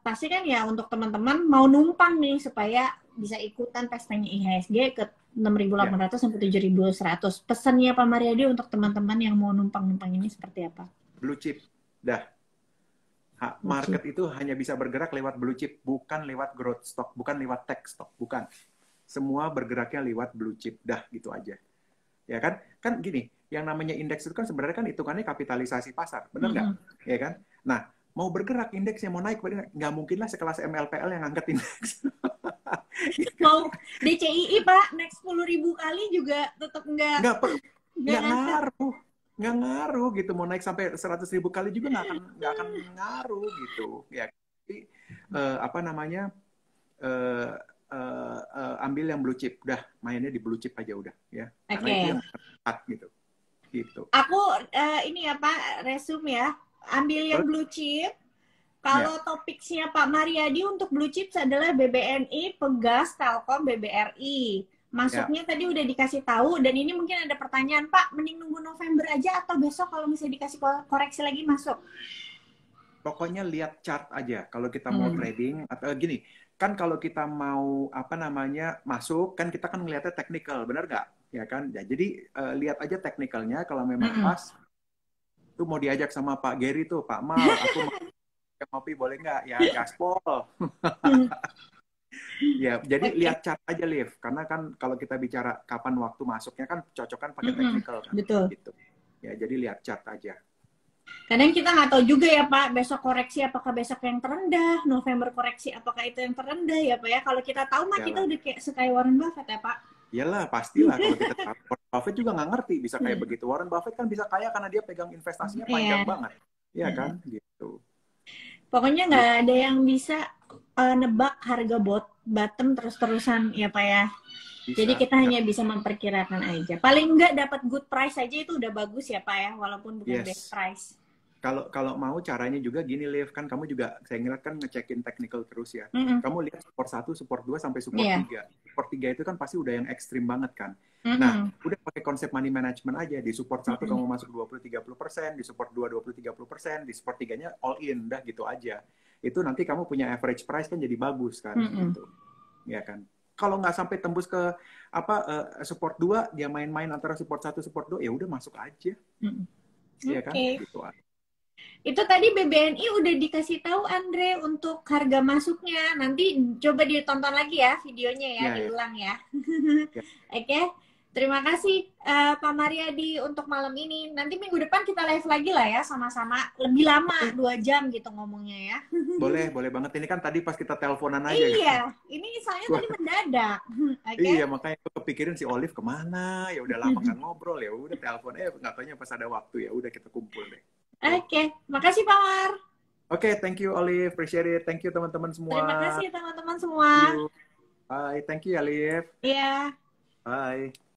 pasti kan ya untuk teman-teman mau numpang nih supaya bisa ikutan pestanya IHSG ke 6.800 sampai 7.100. Pesannya Pak Mariadi untuk teman-teman yang mau numpang-numpang ini seperti apa? Blue chip. Market itu hanya bisa bergerak lewat blue chip, bukan lewat growth stock, bukan lewat tech stock, bukan. Semua bergeraknya lewat blue chip. Gitu aja. Ya kan? Kan gini, yang namanya indeks itu kan sebenarnya kan hitungannya kapitalisasi pasar. Benar nggak? Ya kan? Nah, mau bergerak indeksnya, mau naik, nggak mungkinlah sekelas MLPL yang angkat indeks. Mau DCII, Pak, naik 10.000 kali juga tetap nggak ngaruh. Nggak ngaruh, gitu. Mau naik sampai 100.000 kali juga nggak akan ngaruh, gitu. Ya, jadi, ambil yang blue chip. Mainnya di blue chip aja udah. Ya. Karena itu yang tepat, gitu. Aku, ini ya, Pak, resume ya. Ambil yang blue chip. Kalau topiknya Pak Mariadi untuk blue chip adalah BBNI, Pegas, Telkom, BBRI. Masuknya tadi udah dikasih tahu. Dan ini mungkin ada pertanyaan, Pak, mending nunggu November aja atau besok kalau misalnya dikasih koreksi lagi masuk? Pokoknya lihat chart aja. Kalau kita mau trading atau gini, kan kalau kita mau masuk, kan kita kan ngelihatnya teknikal, benar nggak? Ya kan? Ya, jadi lihat aja teknikalnya. Kalau memang pas. Itu mau diajak sama Pak Gery tuh, Pak Mal, aku mau kopi boleh nggak? Ya gaspol. Ya, jadi lihat chart aja, Liv. Karena kan kalau kita bicara kapan waktu masuknya kan cocokkan pakai technical kan. Betul. Gitu. Ya, jadi lihat chart aja. Kadang kita nggak tahu juga ya, Pak, besok koreksi apakah besok yang terendah, November koreksi apakah itu yang terendah ya, Pak ya. Kalau kita tahu mah kita udah kayak suka Warren Buffett ya, Pak. Iyalah, pastilah kalau kita tahu. Warren Buffett juga nggak ngerti bisa kayak begitu. Warren Buffett kan bisa kaya karena dia pegang investasinya panjang banget. Iya kan? Gitu. Pokoknya nggak ada yang bisa nebak harga bottom terus-terusan ya, Pak ya. Bisa. Jadi kita hanya bisa memperkirakan aja. Paling nggak dapat good price aja itu udah bagus ya, Pak ya, walaupun bukan best price. Kalau mau caranya juga gini, Liv, kan kamu juga saya ngira kan ngecekin technical terus ya. Kamu lihat support 1, support 2 sampai support 3. Support 3 itu kan pasti udah yang ekstrim banget kan. Nah, udah pakai konsep money management aja. Di support 1 kamu masuk 20-30%, di support 2 20-30%, di support 3-nya all in, gitu aja. Itu nanti kamu punya average price kan jadi bagus kan gitu. Ya kan. kalau nggak sampai tembus ke apa support 2, dia main-main antara support 1 support 2, ya udah masuk aja. Iya kan? Gitu. Itu tadi BBNI udah dikasih tahu Andre untuk harga masuknya. Nanti coba ditonton lagi ya videonya ya, diulang ya. Ya. Oke. Terima kasih Pak Mariadi untuk malam ini. Nanti minggu depan kita live lagi lah ya sama-sama. Lebih lama, 2 jam gitu ngomongnya ya. Boleh, boleh banget. Ini kan tadi pas kita teleponan aja. Iya, gitu. Ini soalnya tadi mendadak. Okay? Iya, makanya aku kepikirin si Olive kemana. Ya udah lama nggak ngobrol, ya udah telepon. Nggak taunya pas ada waktu, ya udah kita kumpul deh. Oke, makasih Pak Mar. Oke, thank you Olive, appreciate it. Thank you teman-teman semua. Terima kasih teman-teman semua. Bye, thank you Olive. Iya. Bye.